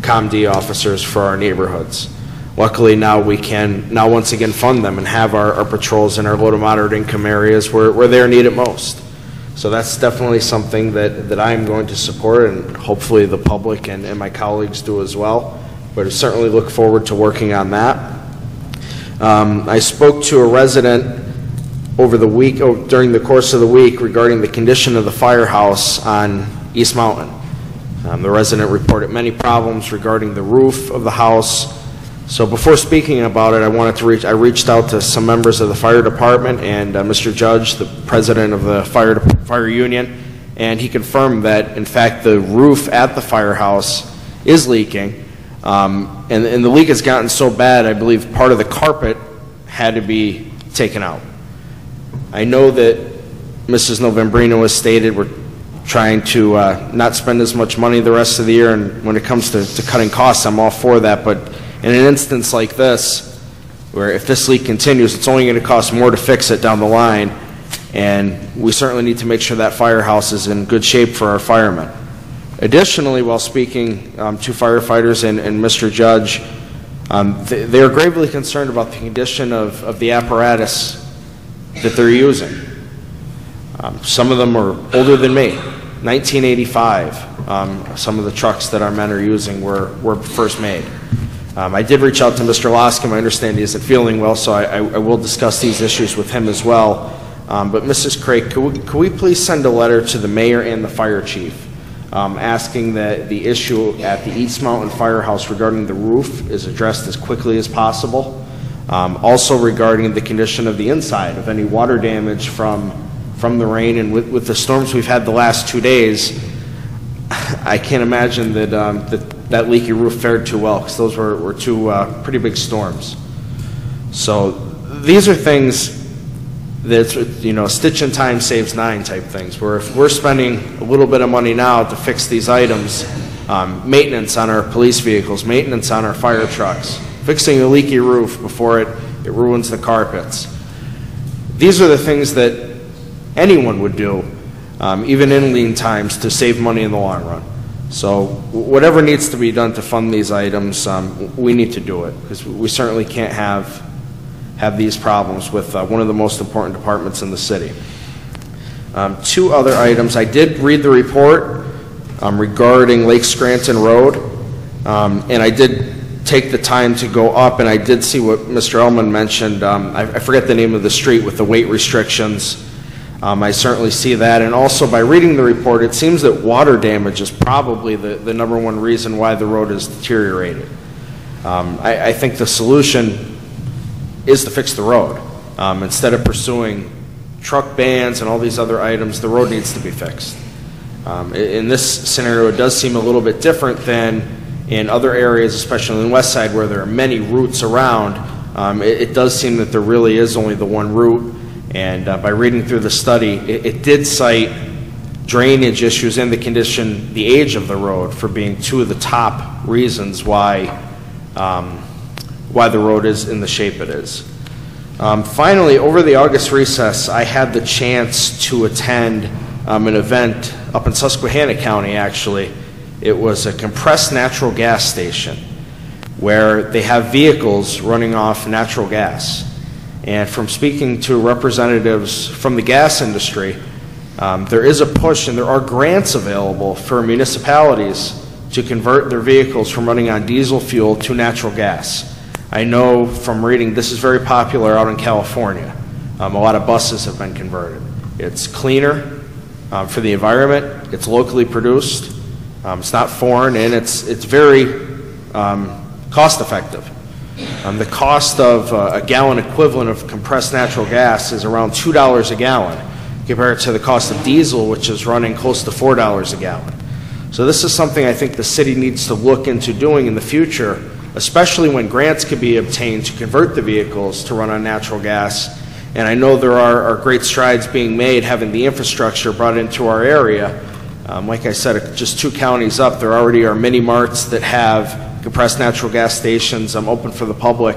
ComD officers for our neighborhoods. Luckily now we can now once again fund them and have our, our patrols in our low to moderate income areas where, where they're needed most. So that's definitely something that, that I'm going to support, and hopefully the public and, and my colleagues do as well. But I certainly look forward to working on that. Um, I spoke to a resident over the week, oh, during the course of the week, regarding the condition of the firehouse on East Mountain. Um, the resident reported many problems regarding the roof of the house. So before speaking about it, I wanted to reach, I reached out to some members of the fire department and uh, Mister Judge, the president of the fire, fire union, and he confirmed that, in fact, the roof at the firehouse is leaking. Um, and, and the leak has gotten so bad, I believe part of the carpet had to be taken out. I know that Missus Novembrino has stated we're trying to uh, not spend as much money the rest of the year, and when it comes to, to cutting costs, I'm all for that, but in an instance like this, where if this leak continues, it's only going to cost more to fix it down the line, and we certainly need to make sure that firehouse is in good shape for our firemen. Additionally, while speaking um, to firefighters and, and Mister Judge, um, they, they are gravely concerned about the condition of, of the apparatus that they're using. Um, some of them are older than me. nineteen eighty-five, um, some of the trucks that our men are using were, were first made. Um, I did reach out to Mister Loscombe. I understand he isn't feeling well, so I, I, I will discuss these issues with him as well. Um, but Missus Craig, could we, could we please send a letter to the mayor and the fire chief um, asking that the issue at the East Mountain Firehouse regarding the roof is addressed as quickly as possible? Um, also regarding the condition of the inside, of any water damage from, from the rain, and with, with the storms we've had the last two days, I can't imagine that um, that, that leaky roof fared too well, because those were, were two uh, pretty big storms. So these are things that, you know, a stitch in time saves nine type things, where if we're spending a little bit of money now to fix these items, um, maintenance on our police vehicles, maintenance on our fire trucks, fixing a leaky roof before it, it ruins the carpets. These are the things that anyone would do, um, even in lean times, to save money in the long run. So whatever needs to be done to fund these items, um, we need to do it, because we certainly can't have, have these problems with uh, one of the most important departments in the city. Um, two other items. I did read the report um, regarding Lake Scranton Road, um, and I did take the time to go up, and I did see what Mister Ellman mentioned. Um, I, I forget the name of the street with the weight restrictions. Um, I certainly see that, and also by reading the report, it seems that water damage is probably the, the number one reason why the road is deteriorated. Um, I, I think the solution is to fix the road. Um, instead of pursuing truck bans and all these other items, the road needs to be fixed. Um, in this scenario, it does seem a little bit different than in other areas, especially in the west side where there are many routes around. um, it, it does seem that there really is only the one route, and uh, by reading through the study, it, it did cite drainage issues and the condition, the age of the road, for being two of the top reasons why, um, why the road is in the shape it is. Um, finally, over the August recess, I had the chance to attend um, an event up in Susquehanna County, actually. It was a compressed natural gas station where they have vehicles running off natural gas. And from speaking to representatives from the gas industry, um, there is a push, and there are grants available for municipalities to convert their vehicles from running on diesel fuel to natural gas. I know from reading this is very popular out in California. Um, a lot of buses have been converted. It's cleaner um, for the environment. It's locally produced. Um, it's not foreign, and it's, it's very um, cost-effective. Um, the cost of uh, a gallon equivalent of compressed natural gas is around two dollars a gallon compared to the cost of diesel, which is running close to four dollars a gallon. So this is something I think the city needs to look into doing in the future, especially when grants could be obtained to convert the vehicles to run on natural gas. And I know there are, are great strides being made having the infrastructure brought into our area. Um, like I said, just two counties up, there already are mini marts that have compressed natural gas stations um, open for the public.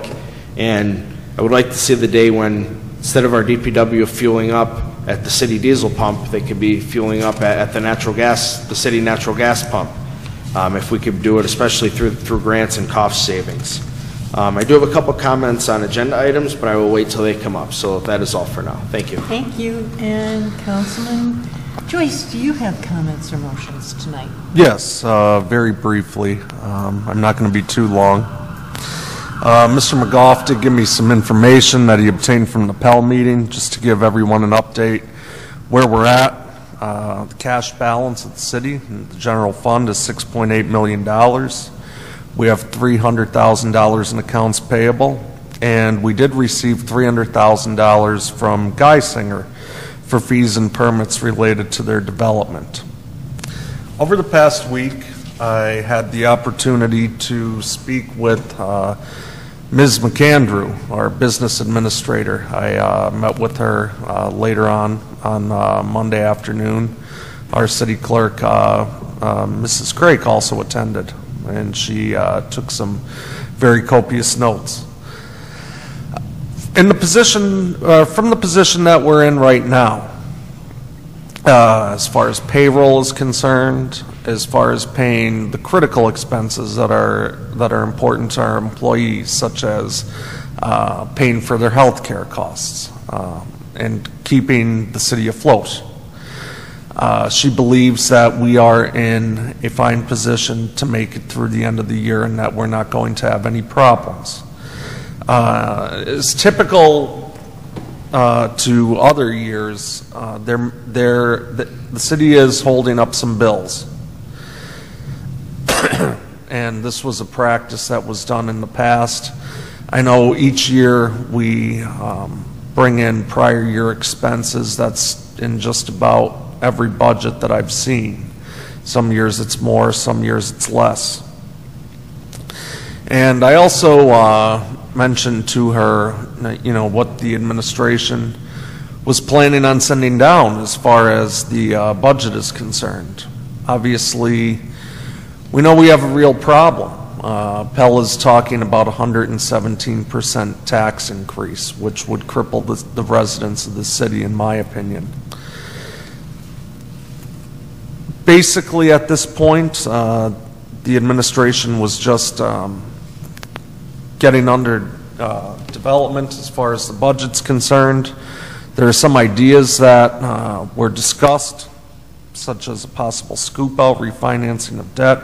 And I would like to see the day when, instead of our D P W fueling up at the city diesel pump, they could be fueling up at, at the natural gas, the city natural gas pump, um, if we could do it, especially through, through grants and cost savings. Um, I do have a couple comments on agenda items, but I will wait till they come up. So that is all for now. Thank you. Thank you. And Councilman Joyce, do you have comments or motions tonight? Yes, uh, very briefly. Um, I'm not going to be too long. Uh, Mister McGough did give me some information that he obtained from the P E L meeting, just to give everyone an update where we're at. Uh, the cash balance of the city and the general fund is six point eight million dollars. We have three hundred thousand dollars in accounts payable, and we did receive three hundred thousand dollars from Geisinger for fees and permits related to their development. Over the past week, I had the opportunity to speak with uh, Miz McAndrew, our business administrator. I uh, met with her uh, later on, on uh, Monday afternoon. Our city clerk, uh, uh, Missus Craik, also attended, and she uh, took some very copious notes. In the position, uh, from the position that we're in right now, uh, as far as payroll is concerned, as far as paying the critical expenses that are that are important to our employees, such as uh, paying for their health care costs uh, and keeping the city afloat. Uh, she believes that we are in a fine position to make it through the end of the year and that we're not going to have any problems. Uh, it's typical uh, to other years, uh, they're, they're, the, the city is holding up some bills. And this was a practice that was done in the past. I know each year we um, bring in prior year expenses. That's in just about every budget that I've seen. Some years it's more, some years it's less. And I also uh, mentioned to her, you know, what the administration was planning on sending down as far as the uh, budget is concerned. Obviously, we know we have a real problem. Uh, Pell is talking about one hundred seventeen percent tax increase, which would cripple the, the residents of the city, in my opinion. Basically, at this point, uh, the administration was just um, getting under uh, development as far as the budget's concerned. There are some ideas that uh, were discussed, such as a possible scoop-out, refinancing of debt,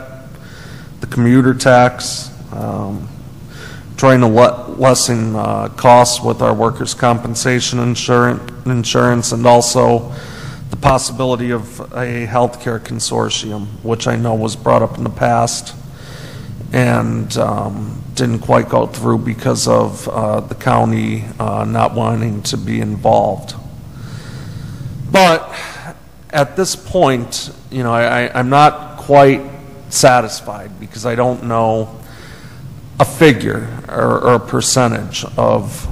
the commuter tax, um, trying to le lessen uh, costs with our workers' compensation insurance, insurance, and also the possibility of a healthcare consortium, which I know was brought up in the past and um, didn't quite go through because of uh, the county uh, not wanting to be involved. But at this point, you know, I, I'm not quite satisfied because I don't know a figure or, or a percentage of,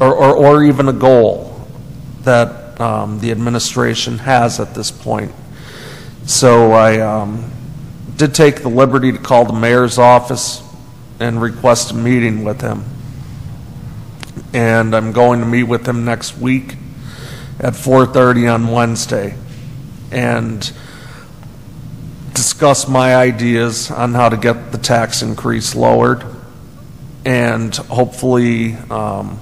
or, or, or even a goal that Um, the administration has at this point. So I um, did take the liberty to call the mayor's office and request a meeting with him. And I'm going to meet with him next week at four thirty on Wednesday and discuss my ideas on how to get the tax increase lowered and hopefully um,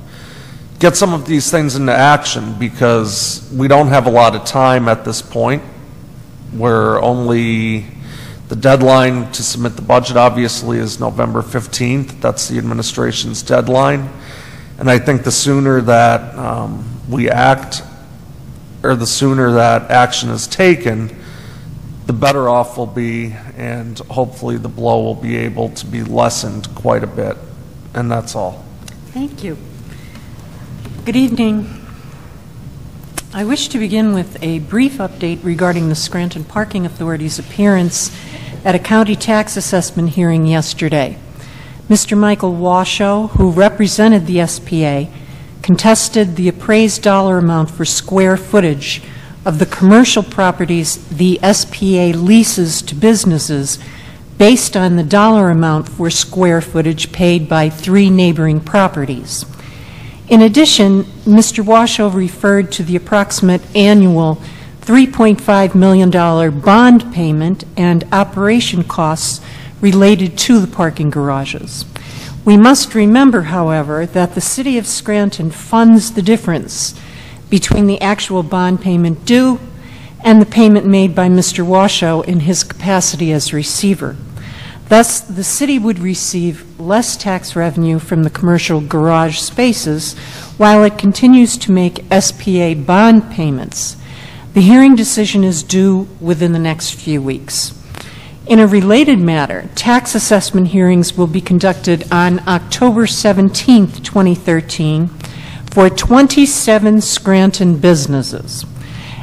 get some of these things into action, because we don't have a lot of time at this point. We're only, the deadline to submit the budget obviously is November fifteenth. That's the administration's deadline. And I think the sooner that um, we act, or the sooner that action is taken, the better off we'll be, and hopefully the blow will be able to be lessened quite a bit. And that's all. Thank you. Good evening. I wish to begin with a brief update regarding the Scranton Parking Authority's appearance at a county tax assessment hearing yesterday. Mister Michael Washoe, who represented the S P A, contested the appraised dollar amount for square footage of the commercial properties the S P A leases to businesses based on the dollar amount for square footage paid by three neighboring properties. In addition, Mister Washoe referred to the approximate annual three point five million dollar bond payment and operation costs related to the parking garages. We must remember, however, that the City of Scranton funds the difference between the actual bond payment due and the payment made by Mister Washoe in his capacity as receiver. Thus, the city would receive less tax revenue from the commercial garage spaces while it continues to make S P A bond payments. The hearing decision is due within the next few weeks. In a related matter, tax assessment hearings will be conducted on October seventeenth, twenty thirteen for twenty-seven Scranton businesses,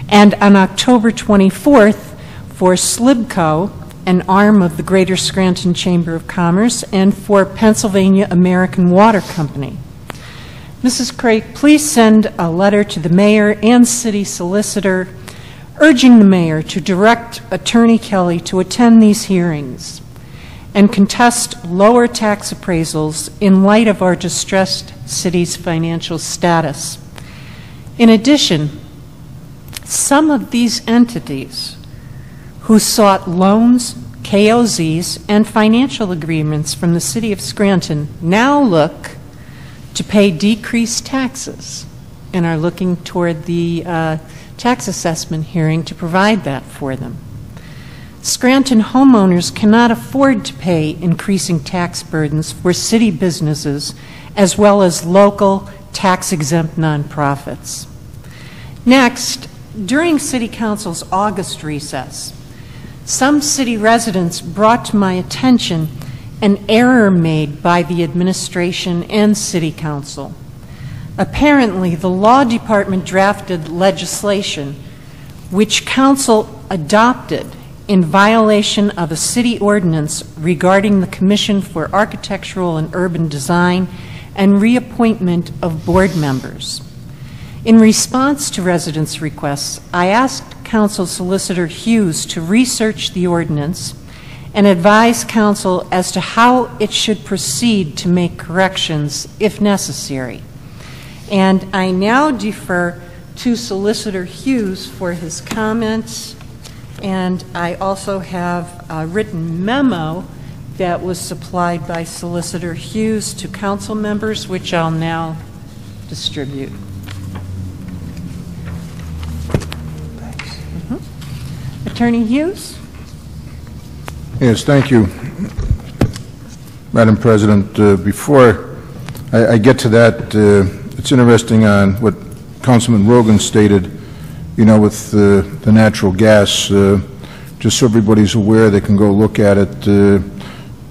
and on October twenty-fourth for Slibco, an arm of the Greater Scranton Chamber of Commerce, and for Pennsylvania American Water Company. Missus Craik, please send a letter to the mayor and city solicitor urging the mayor to direct Attorney Kelly to attend these hearings and contest lower tax appraisals in light of our distressed city's financial status. In addition, some of these entities who sought loans, K O Zs, and financial agreements from the City of Scranton now look to pay decreased taxes and are looking toward the uh, tax assessment hearing to provide that for them. Scranton homeowners cannot afford to pay increasing tax burdens for city businesses as well as local tax-exempt nonprofits. Next, during City Council's August recess, some city residents brought to my attention an error made by the administration and City Council. Apparently, the law department drafted legislation which Council adopted in violation of a city ordinance regarding the Commission for Architectural and Urban Design and reappointment of board members. In response to residents' requests, I asked Council Solicitor Hughes to research the ordinance and advise Council as to how it should proceed to make corrections if necessary. And I now defer to Solicitor Hughes for his comments. And I also have a written memo that was supplied by Solicitor Hughes to council members, which I'll now distribute. Mm-hmm. Attorney Hughes? Yes, thank you, Madam President. Uh, before I, I get to that, uh, it's interesting on what Councilman Rogan stated. You know, with uh, the natural gas, uh, just so everybody's aware, they can go look at it. Uh,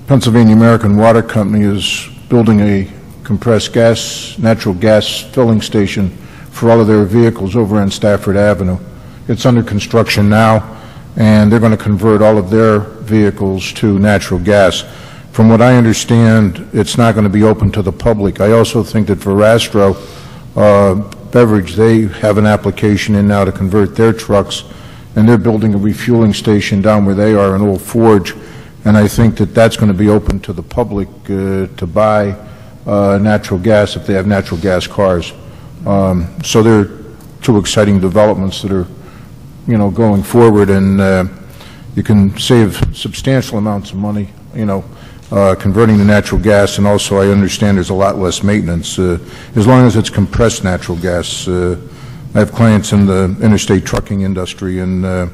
Pennsylvania American Water Company is building a compressed gas, natural gas filling station for all of their vehicles over on Stafford Avenue. It's under construction now, and they're going to convert all of their vehicles to natural gas. From what I understand, it's not going to be open to the public. I also think that Verastro, uh, beverage, they have an application in now to convert their trucks, and they're building a refueling station down where they are in Old Forge, and I think that that's going to be open to the public uh, to buy uh, natural gas if they have natural gas cars. Um, so there are two exciting developments that are, you know, going forward, and uh, you can save substantial amounts of money, you know, Uh, converting to natural gas, and also I understand there's a lot less maintenance uh, as long as it's compressed natural gas. Uh, I have clients in the interstate trucking industry, and uh,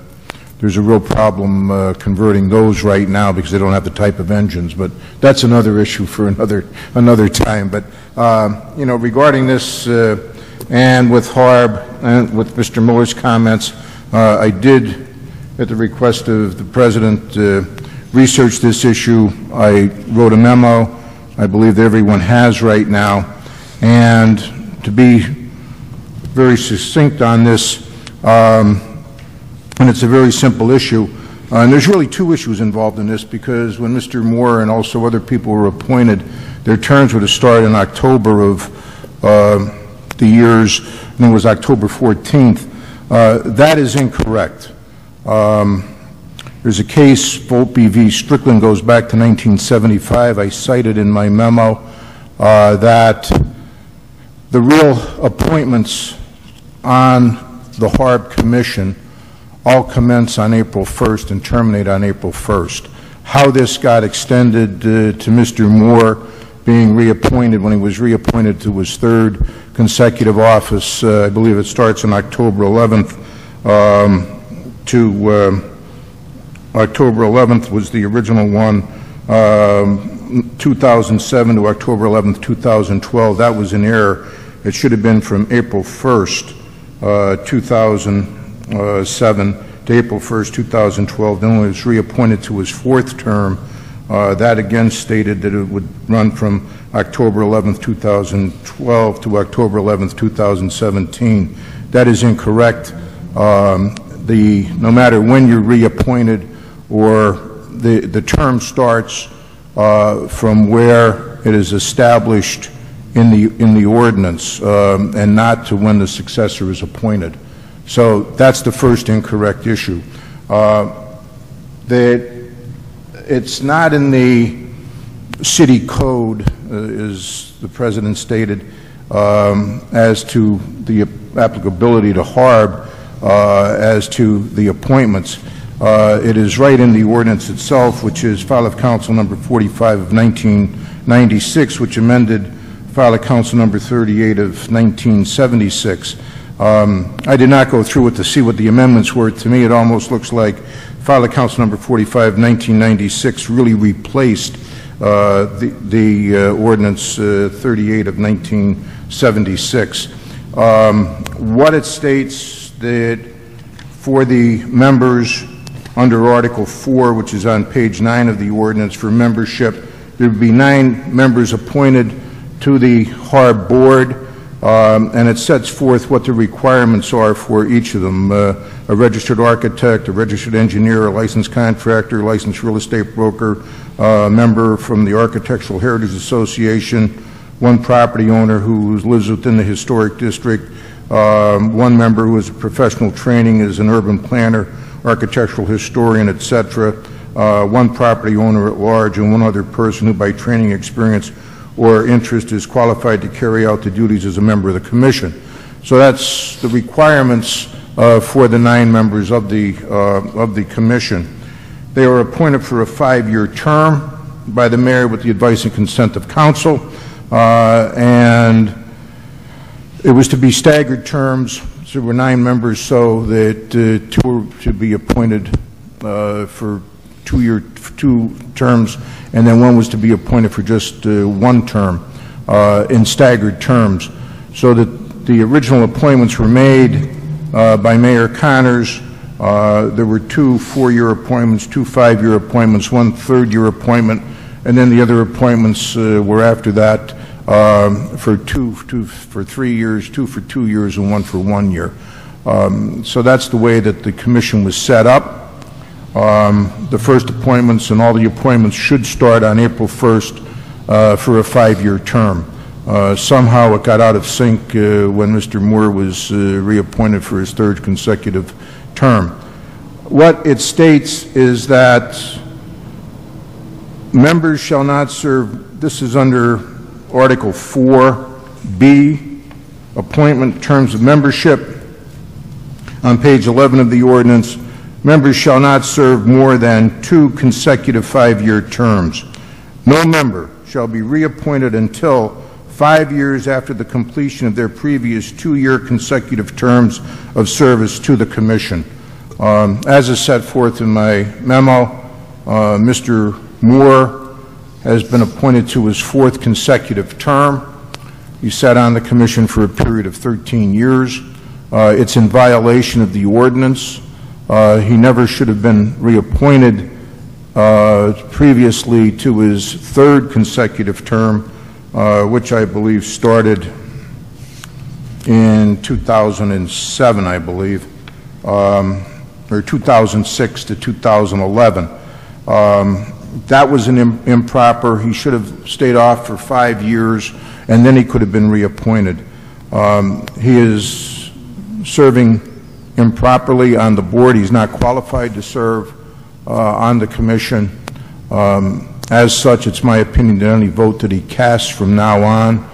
there's a real problem uh, converting those right now because they don't have the type of engines, but that's another issue for another another time. But uh, you know, regarding this uh, and with HARB and with Mister Miller's comments, uh, I did, at the request of the President, uh, research this issue. I wrote a memo I believe that everyone has right now, and to be very succinct on this, um, and it's a very simple issue, uh, and there's really two issues involved in this, because when Mister Moore and also other people were appointed, their terms were to start in October of uh, the years, and it was October fourteenth. Uh, that is incorrect. Um, There's a case, Volpe v. Strickland, goes back to nineteen seventy-five. I cited in my memo uh, that the real appointments on the HARB Commission all commence on April first and terminate on April first. How this got extended uh, to Mister Moore being reappointed, when he was reappointed to his third consecutive office, uh, I believe it starts on October eleventh um, to... Uh, October eleventh was the original one, um, two thousand seven to October eleventh, two thousand twelve. That was an error. It should have been from April first, uh, two thousand seven to April first, two thousand twelve. Then when he was reappointed to his fourth term, uh, that again stated that it would run from October eleventh, two thousand twelve to October eleventh, two thousand seventeen. That is incorrect. Um, the, no matter when you're reappointed, or the, the term starts uh, from where it is established in the, in the ordinance, um, and not to when the successor is appointed. So that's the first incorrect issue. Uh, that it's not in the city code, uh, as the President stated, um, as to the applicability to HARB, uh, as to the appointments. Uh, it is right in the ordinance itself, which is File of Council Number forty-five of nineteen ninety-six, which amended file of council number thirty-eight of nineteen seventy-six. Um, I did not go through it to see what the amendments were. To me, it almost looks like file of council number forty-five, nineteen ninety-six, really replaced uh, the, the uh, ordinance uh, thirty-eight of nineteen seventy-six. Um, what it states that for the members under Article four, which is on page nine of the ordinance, for membership, there would be nine members appointed to the H A R B board, um, and it sets forth what the requirements are for each of them. Uh, a registered architect, a registered engineer, a licensed contractor, a licensed real estate broker, uh, a member from the Architectural Heritage Association, one property owner who lives within the historic district, um, one member who has professional training as an urban planner, architectural historian, et cetera, uh, one property owner at large, and one other person who by training, experience, or interest is qualified to carry out the duties as a member of the commission. So that's the requirements uh, for the nine members of the uh, of the commission. They are appointed for a five-year term by the mayor with the advice and consent of council, uh, and it was to be staggered terms. So there were nine members, so that uh, two were to be appointed uh, for two-year two terms, and then one was to be appointed for just uh, one term uh, in staggered terms, so that the original appointments were made uh, by Mayor Connors. Uh, there were two four-year appointments, two five-year appointments, one third-year appointment, and then the other appointments uh, were after that um, for two, two for three years, two for two years, and one for one year. Um, so that's the way that the commission was set up. Um, the first appointments and all the appointments should start on April first uh, for a five-year term. Uh, somehow it got out of sync uh, when Mister Moore was uh, reappointed for his third consecutive term. What it states is that members shall not serve, this is under Article four B, appointment terms of membership. On page eleven of the ordinance, members shall not serve more than two consecutive five-year terms. No member shall be reappointed until five years after the completion of their previous two-year consecutive terms of service to the commission. Um, as is set forth in my memo, uh, Mister Moore has been appointed to his fourth consecutive term. He sat on the commission for a period of thirteen years. Uh, it's in violation of the ordinance. Uh, he never should have been reappointed uh, previously to his third consecutive term, uh, which I believe started in two thousand seven, I believe, um, or two thousand six to two thousand eleven. Um, that was an im- improper. He should have stayed off for five years, and then he could have been reappointed. Um, he is serving improperly on the board. He's not qualified to serve uh, on the commission. Um, as such, it's my opinion that any vote that he casts from now on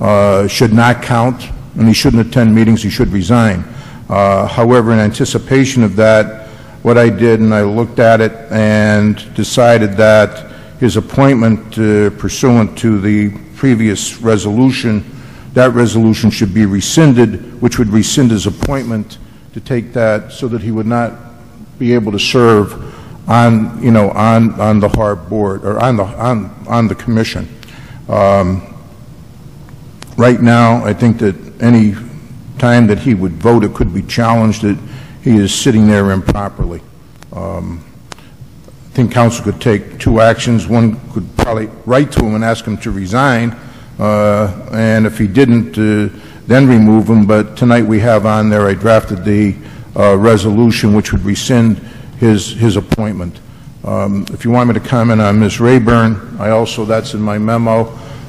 uh, should not count, and he shouldn't attend meetings. He should resign. Uh, however, in anticipation of that, what I did, and I looked at it and decided that his appointment uh, pursuant to the previous resolution, that resolution should be rescinded, which would rescind his appointment to take that, so that he would not be able to serve on, you know, on on the H A R B board or on the on on the commission. Um, right now, I think that any time that he would vote, it could be challenged that he is sitting there improperly. Um, I think council could take two actions. One could probably write to him and ask him to resign, uh, and if he didn't, Uh, then remove him. But tonight we have on there, I drafted the uh, resolution which would rescind his his appointment. Um, if you want me to comment on Miz Rayburn, I also, that's in my memo.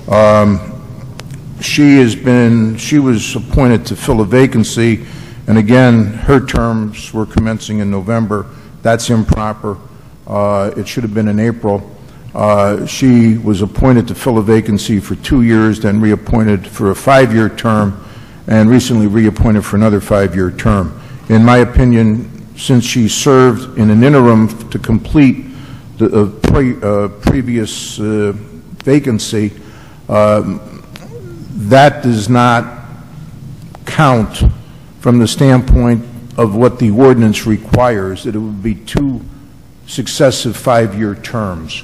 Um, she has been, she was appointed to fill a vacancy, and again, her terms were commencing in November. That's improper. Uh, it should have been in April. Uh, she was appointed to fill a vacancy for two years, then reappointed for a five-year term, and recently reappointed for another five-year term. In my opinion, since she served in an interim to complete the uh, pre, uh, previous uh, vacancy, um, that does not count from the standpoint of what the ordinance requires, that it would be two successive five-year terms.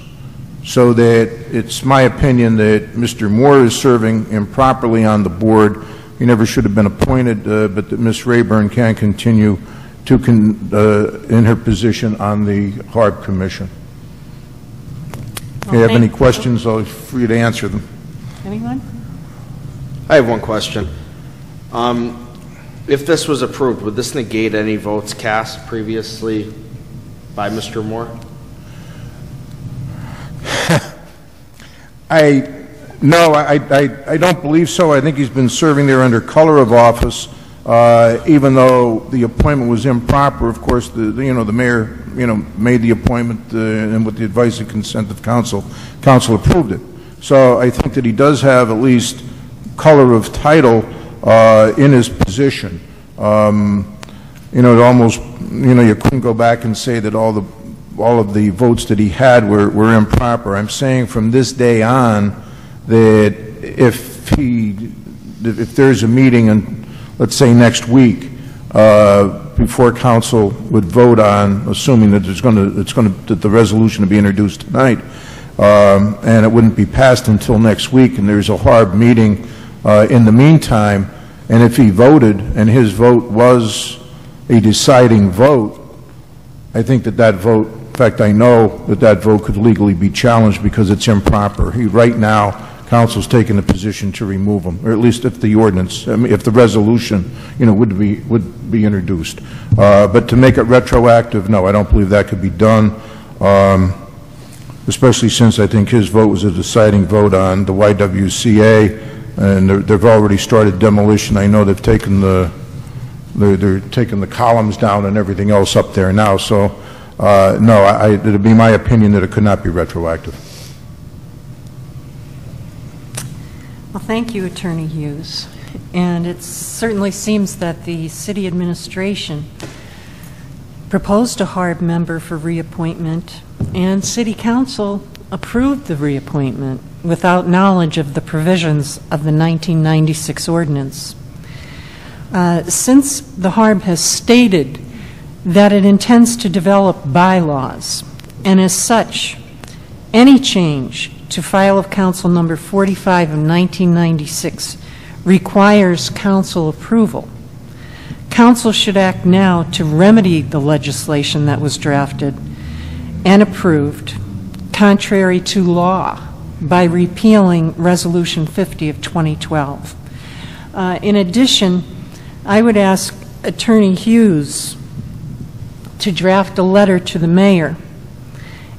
So that it's my opinion that Mister Moore is serving improperly on the board. He never should have been appointed, uh, but that Miz Rayburn can continue to con uh, in her position on the HARB Commission. If you have any questions, I'll be free to answer them. Anyone? I have one question. Um, if this was approved, would this negate any votes cast previously by Mister Moore? I no, I, I, I don't believe so. I think he's been serving there under color of office, uh, even though the appointment was improper. Of course, the, the you know the mayor you know made the appointment, uh, and with the advice and consent of council, council approved it. So I think that he does have at least color of title uh, in his position. Um, you know, it almost you know you couldn't go back and say that all the all of the votes that he had were, were improper. I'm saying from this day on that if he, if there's a meeting, and let's say next week, uh, before council would vote on, assuming that there's going to, it's going to, that the resolution to be introduced tonight, um, and it wouldn't be passed until next week, and there's a HARB meeting uh, in the meantime, and if he voted and his vote was a deciding vote, I think that that vote, in fact, I know that that vote could legally be challenged because it's improper. He, right now, council's taken the position to remove him, or at least if the ordinance, I mean, if the resolution, you know, would be would be introduced. Uh, but to make it retroactive, no, I don't believe that could be done, um, especially since I think his vote was a deciding vote on the Y W C A, and they've already started demolition. I know they've taken the they're, they're taking the columns down and everything else up there now, so. Uh, no, I, it would be my opinion that it could not be retroactive. Well, thank you, Attorney Hughes. And it certainly seems that the city administration proposed a HARB member for reappointment, and city council approved the reappointment without knowledge of the provisions of the nineteen ninety-six ordinance. Uh, since the HARB has stated that it intends to develop bylaws, and as such, any change to File of Council number forty-five of nineteen ninety-six requires council approval. Council should act now to remedy the legislation that was drafted and approved contrary to law by repealing Resolution fifty of twenty twelve. Uh, in addition, I would ask Attorney Hughes to draft a letter to the mayor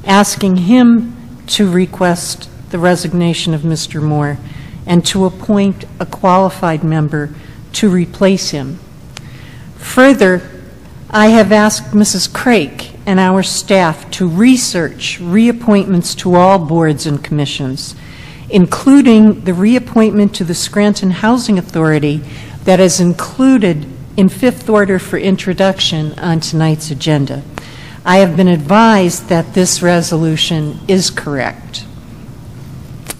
asking him to request the resignation of Mister Moore and to appoint a qualified member to replace him. Further, I have asked Missus Craik and our staff to research reappointments to all boards and commissions, including the reappointment to the Scranton Housing Authority that is included in fifth order for introduction on tonight's agenda. I have been advised that this resolution is correct.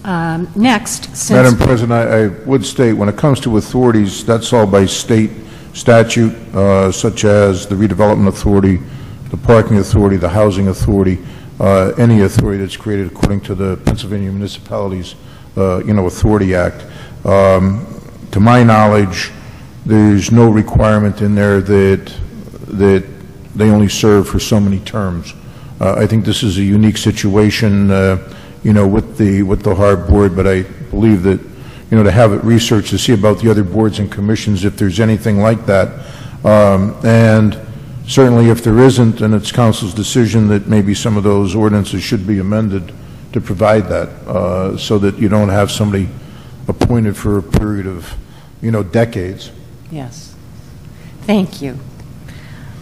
Um, next, since Madam President, I, I would state when it comes to authorities, that's all by state statute, uh, such as the Redevelopment Authority, the Parking Authority, the Housing Authority, uh, any authority that's created according to the Pennsylvania Municipalities, uh, you know, Authority Act. Um, to my knowledge, there's no requirement in there that that they only serve for so many terms. Uh, I think this is a unique situation, uh, you know, with the with the HARB board. But I believe that, you know, to have it researched to see about the other boards and commissions if there's anything like that, um, and certainly if there isn't, then it's council's decision that maybe some of those ordinances should be amended to provide that, uh, so that you don't have somebody appointed for a period of, you know, decades. Yes. Thank you.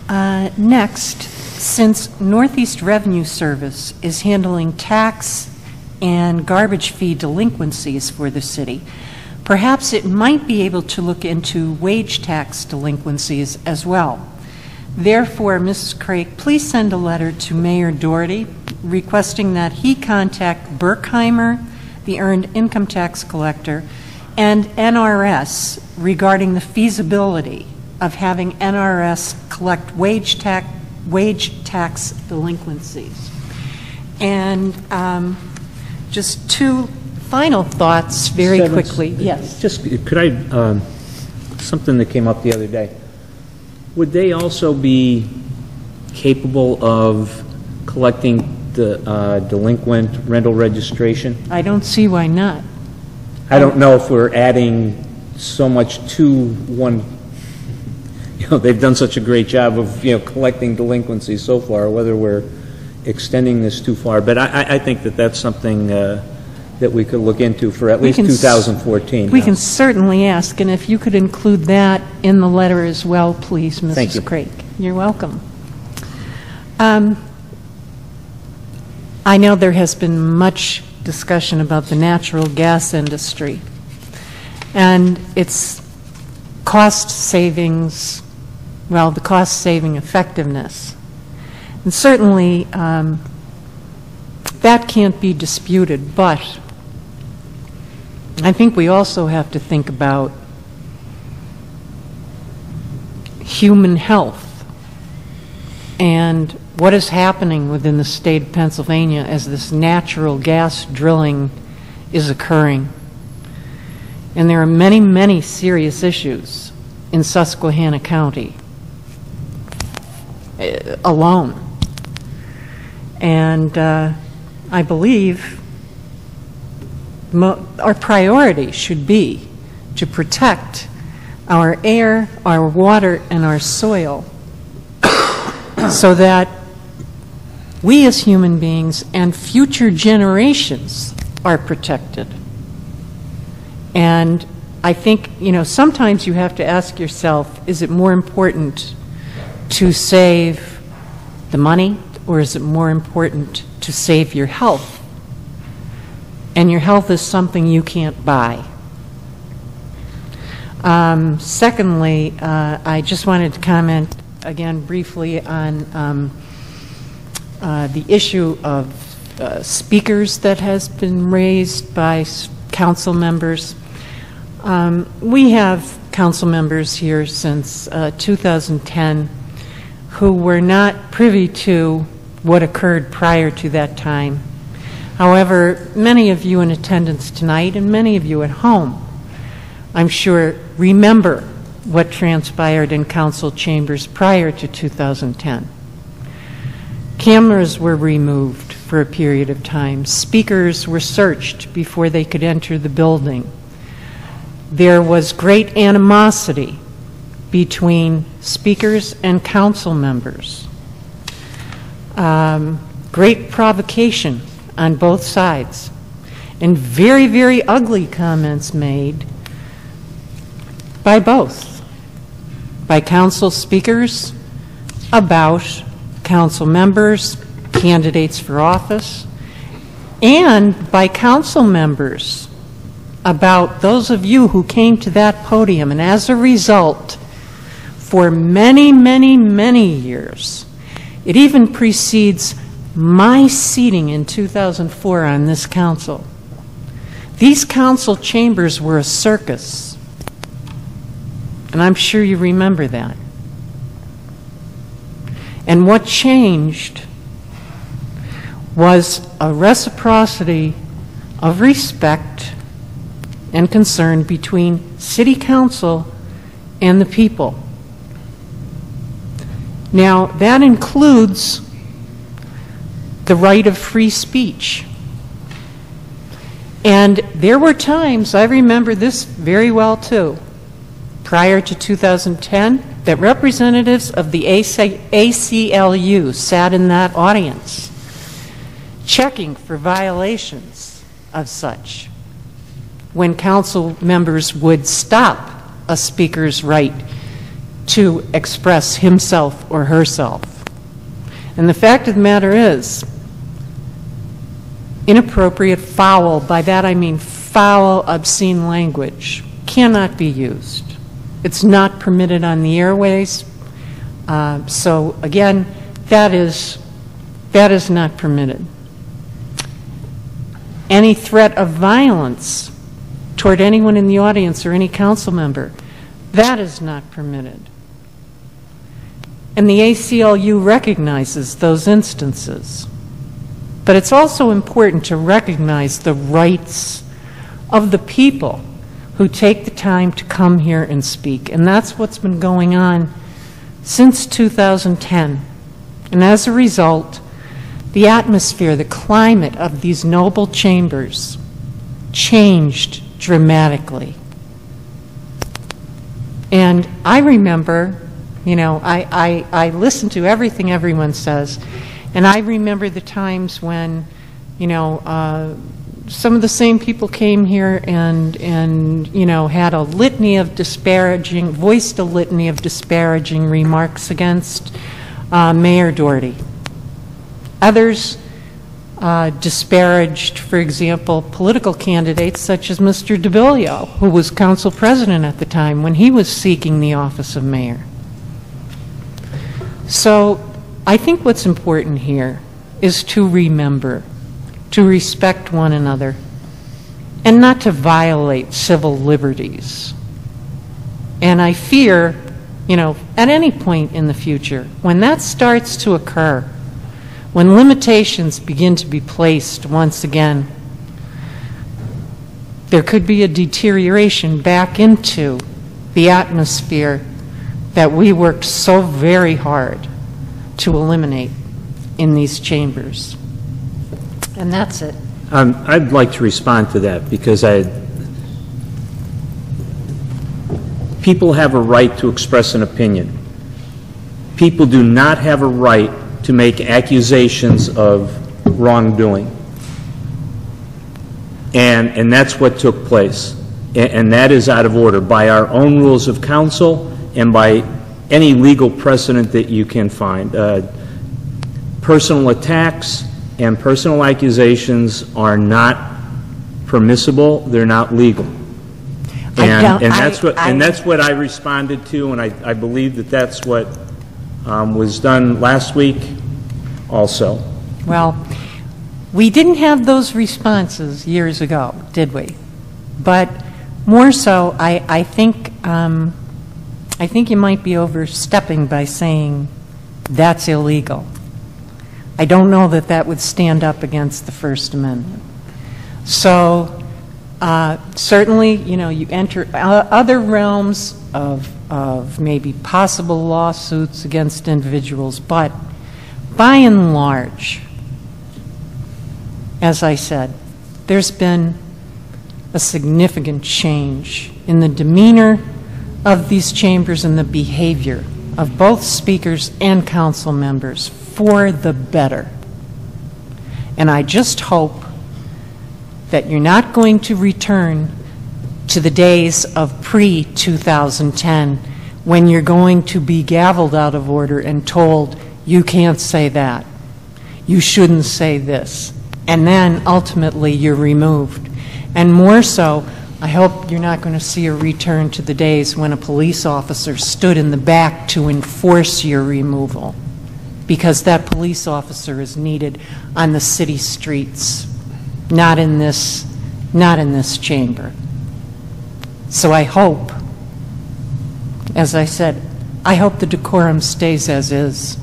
Uh, next, since Northeast Revenue Service is handling tax and garbage fee delinquencies for the city, perhaps it might be able to look into wage tax delinquencies as well. Therefore, Missus Craik, please send a letter to Mayor Doherty requesting that he contact Berkheimer, the earned income tax collector, and N R S regarding the feasibility of having N R S collect wage tax, wage tax delinquencies. And um, just two final thoughts very Seven, quickly. Yes. Just could I, um, something that came up the other day. Would they also be capable of collecting the uh, delinquent rental registration? I don't see why not. I don't know if we're adding so much to one. You know, they've done such a great job of you know collecting delinquencies so far. Whether we're extending this too far, but I, I think that that's something uh, that we could look into for at least two thousand fourteen. We now. can certainly ask, and if you could include that in the letter as well, please, Missus Thank you. Craig. You're welcome. Um, I know there has been much discussion about the natural gas industry and its cost savings, well, the cost-saving effectiveness. And certainly um, that can't be disputed, but I think we also have to think about human health and what is happening within the state of Pennsylvania as this natural gas drilling is occurring. And there are many, many serious issues in Susquehanna County alone. And uh, I believe mo our priority should be to protect our air, our water, and our soil so that we as human beings and future generations are protected. And I think, you know, sometimes you have to ask yourself, is it more important to save the money or is it more important to save your health? And your health is something you can't buy. Um, secondly, uh, I just wanted to comment again briefly on um, Uh, the issue of uh, speakers that has been raised by council members. Um, we have council members here since uh, two thousand ten who were not privy to what occurred prior to that time. However, many of you in attendance tonight and many of you at home, I'm sure, remember what transpired in council chambers prior to two thousand ten. Cameras were removed for a period of time. Speakers were searched before they could enter the building. There was great animosity between speakers and council members. Um, great provocation on both sides. And very, very ugly comments made by both. By council speakers about council members, candidates for office, and by council members about those of you who came to that podium. And as a result, for many, many, many years, it even precedes my seating in two thousand four on this council. These council chambers were a circus, and I'm sure you remember that. And what changed was a reciprocity of respect and concern between City Council and the people. Now, that includes the right of free speech. And there were times, I remember this very well too, prior to two thousand ten, that representatives of the A C L U sat in that audience, checking for violations of such, when council members would stop a speaker's right to express himself or herself. And the fact of the matter is, inappropriate, foul, by that I mean foul, obscene language, cannot be used. It's not permitted on the airways. Uh, so again, that is, that is not permitted. Any threat of violence toward anyone in the audience or any council member. That is not permitted. And the A C L U recognizes those instances. But it's also important to recognize the rights of the people who take the time to come here and speak. And that's what's been going on since two thousand ten. And as a result, the atmosphere, the climate of these noble chambers changed dramatically. And I remember, you know, I, I, I listen to everything everyone says, and I remember the times when, you know, uh, some of the same people came here and, and, you know, had a litany of disparaging, voiced a litany of disparaging remarks against uh, Mayor Doherty. Others uh, disparaged, for example, political candidates such as Mister DeBilio, who was council president at the time when he was seeking the office of mayor. So I think what's important here is to remember, to respect one another, and not to violate civil liberties. And I fear, you know, at any point in the future, when that starts to occur, when limitations begin to be placed once again, there could be a deterioration back into the atmosphere that we worked so very hard to eliminate in these chambers. And that's it. Um, I'd like to respond to that because I, people have a right to express an opinion. People do not have a right to make accusations of wrongdoing. And, and that's what took place. And, and that is out of order by our own rules of council and by any legal precedent that you can find. Uh, personal attacks and personal accusations are not permissible. They're not legal. And, and, that's, I, what, I, and that's what I responded to, and I, I believe that that's what Um, was done last week also. Well, we didn't have those responses years ago, did we? But more so, I, I think um, I think you might be overstepping by saying that's illegal. I don't know that that would stand up against the First Amendment. So uh, certainly, you know, you enter other realms of of maybe possible lawsuits against individuals, but by and large, as I said, there's been a significant change in the demeanor of these chambers and the behavior of both speakers and council members for the better. And I just hope that you're not going to return to the days of pre two thousand ten when you're going to be gavelled out of order and told you can't say that, you shouldn't say this, and then ultimately you're removed. And more so, I hope you're not going to see a return to the days when a police officer stood in the back to enforce your removal, because that police officer is needed on the city streets, not in this, not in this chamber. So I hope, as I said, I hope the decorum stays as is,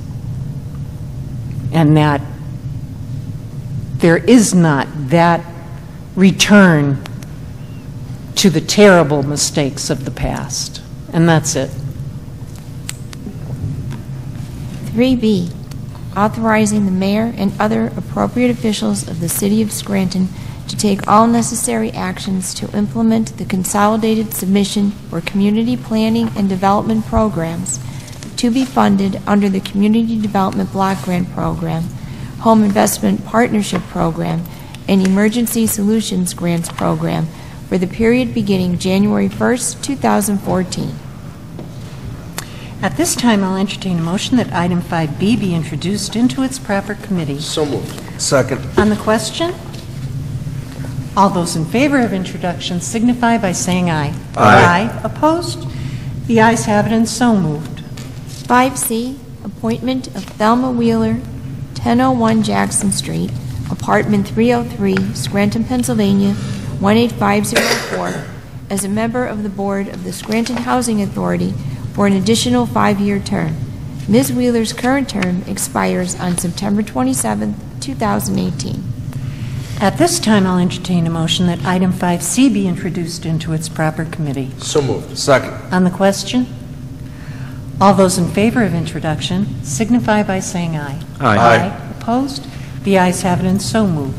and that there is not that return to the terrible mistakes of the past. And that's it. three B, authorizing the mayor and other appropriate officials of the City of Scranton to take all necessary actions to implement the consolidated submission for community planning and development programs to be funded under the Community Development Block Grant Program, Home Investment Partnership Program, and Emergency Solutions Grants Program for the period beginning January first, two thousand fourteen. At this time, I'll entertain a motion that item five B be introduced into its proper committee. So moved. Second. On the question? All those in favor of introduction signify by saying aye. Aye. Aye. Opposed? The ayes have it and so moved. five C, appointment of Thelma Wheeler, ten oh one Jackson Street, apartment three oh three, Scranton, Pennsylvania, one eight five zero four as a member of the board of the Scranton Housing Authority for an additional five-year term. Miz Wheeler's current term expires on September twenty-seventh, two thousand eighteen. At this time, I'll entertain a motion that item five C be introduced into its proper committee. So moved. Second. On the question, all those in favor of introduction signify by saying aye. Aye. Aye. Aye. Opposed? The ayes have it and so moved.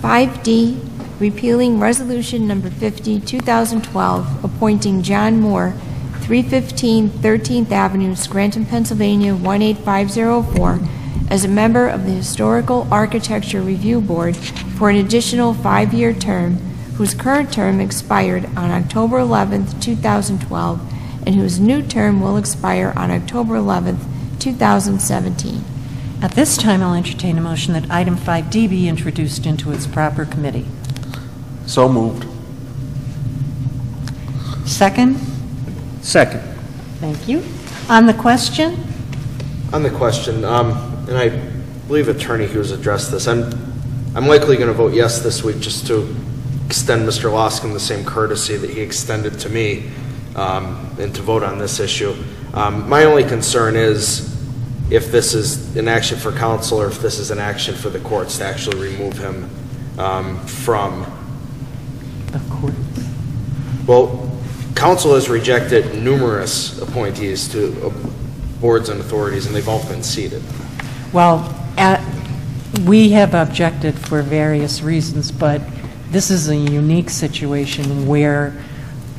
five D, repealing resolution number fifty, two thousand twelve, appointing John Moore, three fifteen thirteenth Avenue, Scranton, Pennsylvania, one eight five zero four, as a member of the Historical Architecture Review Board for an additional five-year term, whose current term expired on October eleventh, two thousand twelve, and whose new term will expire on October eleventh, two thousand seventeen. At this time, I'll entertain a motion that item five D be introduced into its proper committee. So moved. Second? Second. Thank you. On the question? On the question, um, and I believe Attorney Hughes addressed this. I'm, I'm likely going to vote yes this week just to extend Mister Loscombe the same courtesy that he extended to me um, and to vote on this issue. Um, my only concern is if this is an action for council or if this is an action for the courts to actually remove him um, from the courts. Well, council has rejected numerous appointees to uh, boards and authorities, and they've all been seated. Well, at, we have objected for various reasons, but this is a unique situation where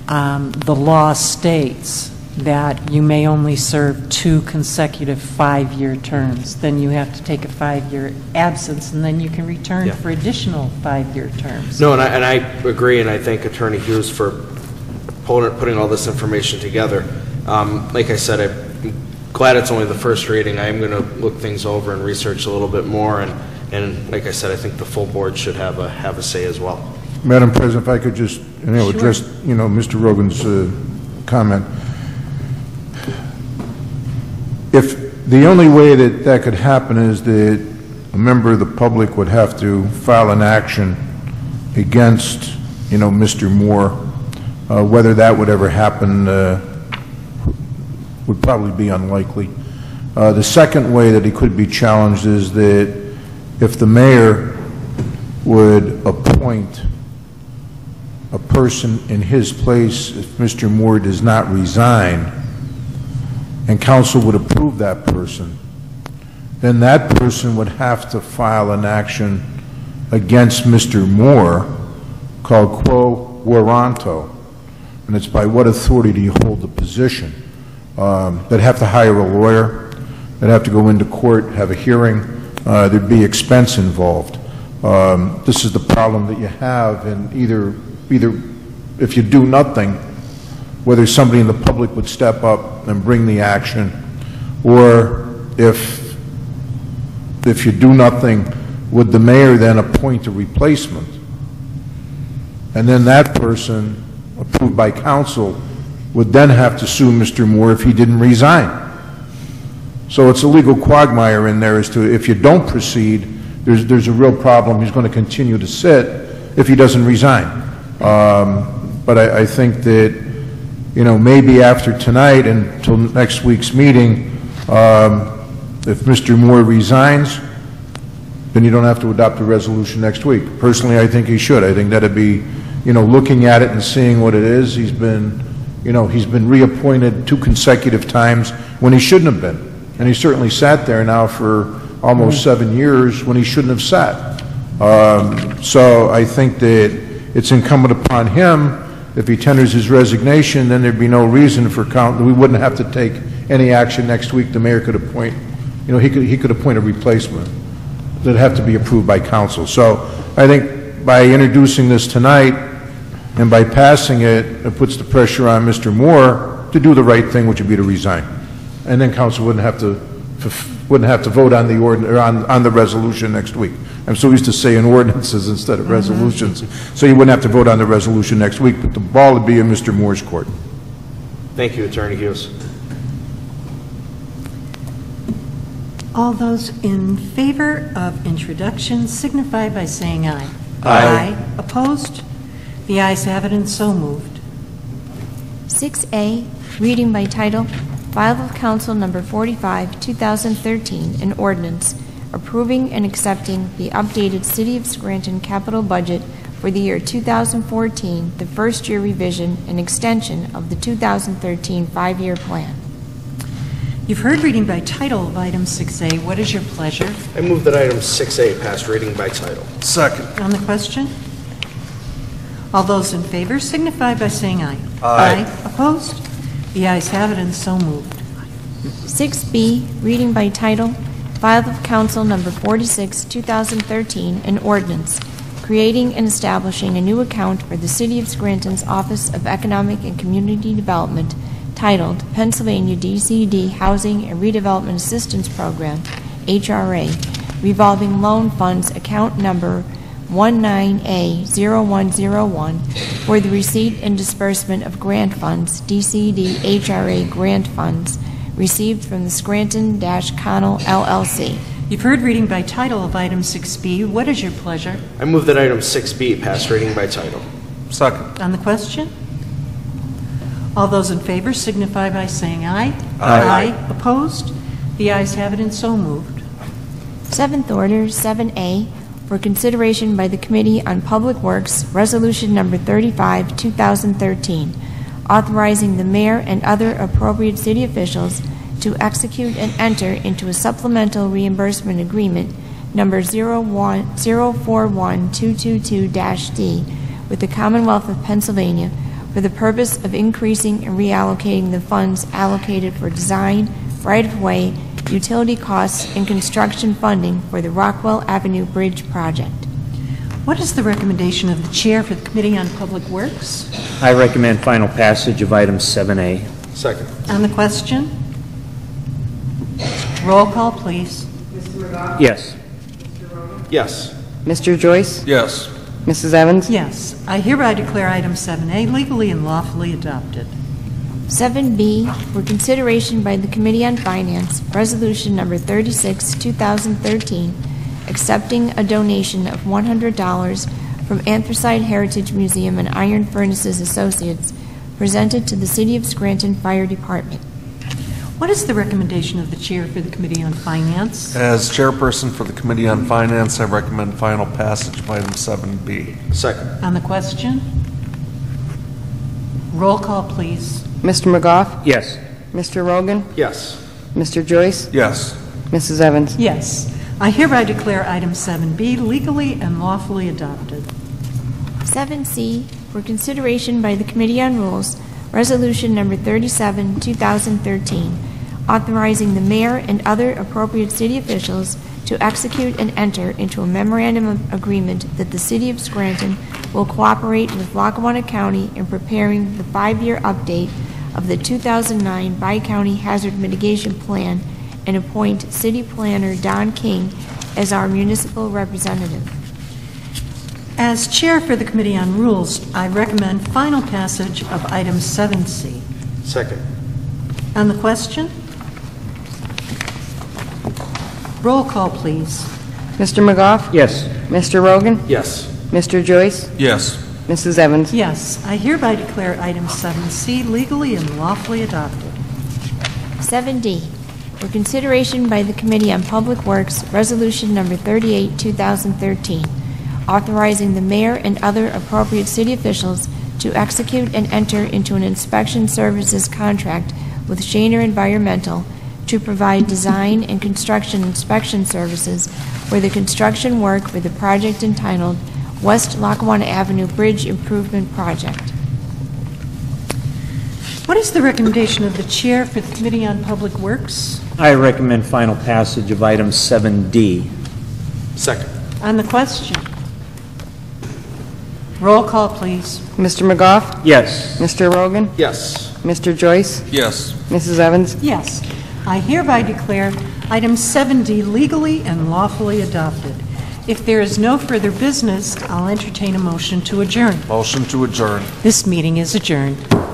um, the law states that you may only serve two consecutive five-year terms. Then you have to take a five-year absence, and then you can return yeah. for additional five-year terms. No, and I, and I agree, and I thank Attorney Hughes for putting all this information together. Um, like I said, I'm glad it's only the first reading. I am going to look things over and research a little bit more, and, and like I said, I think the full board should have a, have a say as well. Madam President, if I could just you know, sure. address you know, Mister Rogan's uh, comment. If the only way that that could happen is that a member of the public would have to file an action against, you know, Mister Moore, uh, whether that would ever happen uh, would probably be unlikely. Uh, the second way that he could be challenged is that if the mayor would appoint a person in his place, if Mister Moore does not resign, and council would approve that person, then that person would have to file an action against Mister Moore called quo warranto, and it's by what authority do you hold the position. Um, they'd have to hire a lawyer, they'd have to go into court, have a hearing, uh, there'd be expense involved. Um, this is the problem that you have in either, either if you do nothing, whether somebody in the public would step up and bring the action, or if, if you do nothing, would the mayor then appoint a replacement? And then that person, approved by council, would then have to sue Mister Moore if he didn't resign. So it's a legal quagmire in there as to if you don't proceed, there's, there's a real problem. He's going to continue to sit if he doesn't resign. Um, but I, I think that you know, maybe after tonight and until next week's meeting, um, if Mister Moore resigns, then you don't have to adopt a resolution next week. Personally, I think he should. I think that'd be, you know, looking at it and seeing what it is. He's been, you know, he's been reappointed two consecutive times when he shouldn't have been. And he certainly sat there now for almost seven years when he shouldn't have sat. Um, so I think that it's incumbent upon him. If he tenders his resignation, then there'd be no reason for count. We wouldn't have to take any action next week. The mayor could appoint, you know, he could he could appoint a replacement that'd have to be approved by council. So I think by introducing this tonight and by passing it, it puts the pressure on Mister Moore to do the right thing, which would be to resign, and then council wouldn't have to wouldn't have to vote on the ordin or on on the resolution next week. I'm so used to saying ordinances instead of resolutions. Mm-hmm. So you wouldn't have to vote on the resolution next week, but the ball would be in Mister Moore's court. Thank you, Attorney Hughes. All those in favor of introduction signify by saying aye. Aye. Aye. Opposed? The ayes have it, and so moved. six A, reading by title, File of Council Number forty-five, two thousand thirteen, an ordinance approving and accepting the updated City of Scranton capital budget for the year two thousand fourteen, the first year revision and extension of the two thousand thirteen five-year plan. You've heard reading by title of item six A. What is your pleasure? I move that item six A pass reading by title. Second. On the question? All those in favor signify by saying aye. Aye. Aye. Opposed? The ayes have it, and so moved. six B, reading by title, File of Council Number forty-six, two thousand thirteen, an ordinance creating and establishing a new account for the City of Scranton's Office of Economic and Community Development titled Pennsylvania D C D Housing and Redevelopment Assistance Program, H R A, Revolving Loan Funds Account Number one nine A zero one zero one for the receipt and disbursement of grant funds, D C D H R A grant funds, received from the Scranton-Connell L L C. You've heard reading by title of item six B. What is your pleasure? I move that item six B pass reading by title. Second. On the question? All those in favor signify by saying aye. Aye. Aye. Opposed? The ayes have it, and so moved. Seventh order, seven A, for consideration by the Committee on Public Works, Resolution Number thirty-five, two thousand thirteen, authorizing the mayor and other appropriate city officials to execute and enter into a supplemental reimbursement agreement number zero four one two two two D with the Commonwealth of Pennsylvania for the purpose of increasing and reallocating the funds allocated for design, right-of-way, utility costs, and construction funding for the Rockwell Avenue Bridge project. What is the recommendation of the chair for the Committee on Public Works? I recommend final passage of item seven A. Second. On the question? Roll call, please. Mister McGough? Yes. Mister Rowan? Yes. Mister Joyce? Yes. Missus Evans? Yes. I hereby declare item seven A legally and lawfully adopted. seven B, for consideration by the Committee on Finance, Resolution Number thirty-six, two thousand thirteen, accepting a donation of one hundred dollars from Anthracite Heritage Museum and Iron Furnaces Associates, presented to the City of Scranton Fire Department. What is the recommendation of the chair for the Committee on Finance? As chairperson for the Committee on Finance, I recommend final passage of item seven B. Second. On the question? Roll call, please. Mister McGough? Yes. Mister Rogan? Yes. Mister Joyce? Yes. Missus Evans? Yes. I hereby declare item seven B legally and lawfully adopted. seven C, for consideration by the Committee on Rules, Resolution Number thirty-seven, two thousand thirteen, authorizing the mayor and other appropriate city officials to execute and enter into a memorandum of agreement that the City of Scranton will cooperate with Lackawanna County in preparing the five-year update of the two thousand nine Bi-County Hazard Mitigation Plan and appoint City Planner Don King as our municipal representative. As chair for the Committee on Rules, I recommend final passage of item seven C. Second. On the question? Roll call, please. Mister McGough? Yes. Mister Rogan? Yes. Mister Joyce? Yes. Missus Evans? Yes. I hereby declare item seven C legally and lawfully adopted. seven D, for consideration by the Committee on Public Works, Resolution Number thirty-eight, two thousand thirteen, authorizing the mayor and other appropriate city officials to execute and enter into an inspection services contract with Shaner Environmental to provide design and construction inspection services for the construction work for the project entitled West Lackawanna Avenue Bridge Improvement Project. What is the recommendation of the chair for the Committee on Public Works? I recommend final passage of item seven D. Second. On the question? Roll call, please. Mister McGough? Yes. Mister Rogan? Yes. Mister Joyce? Yes. Missus Evans? Yes. I hereby declare item seven D legally and lawfully adopted. If there is no further business, I'll entertain a motion to adjourn. Motion to adjourn. This meeting is adjourned.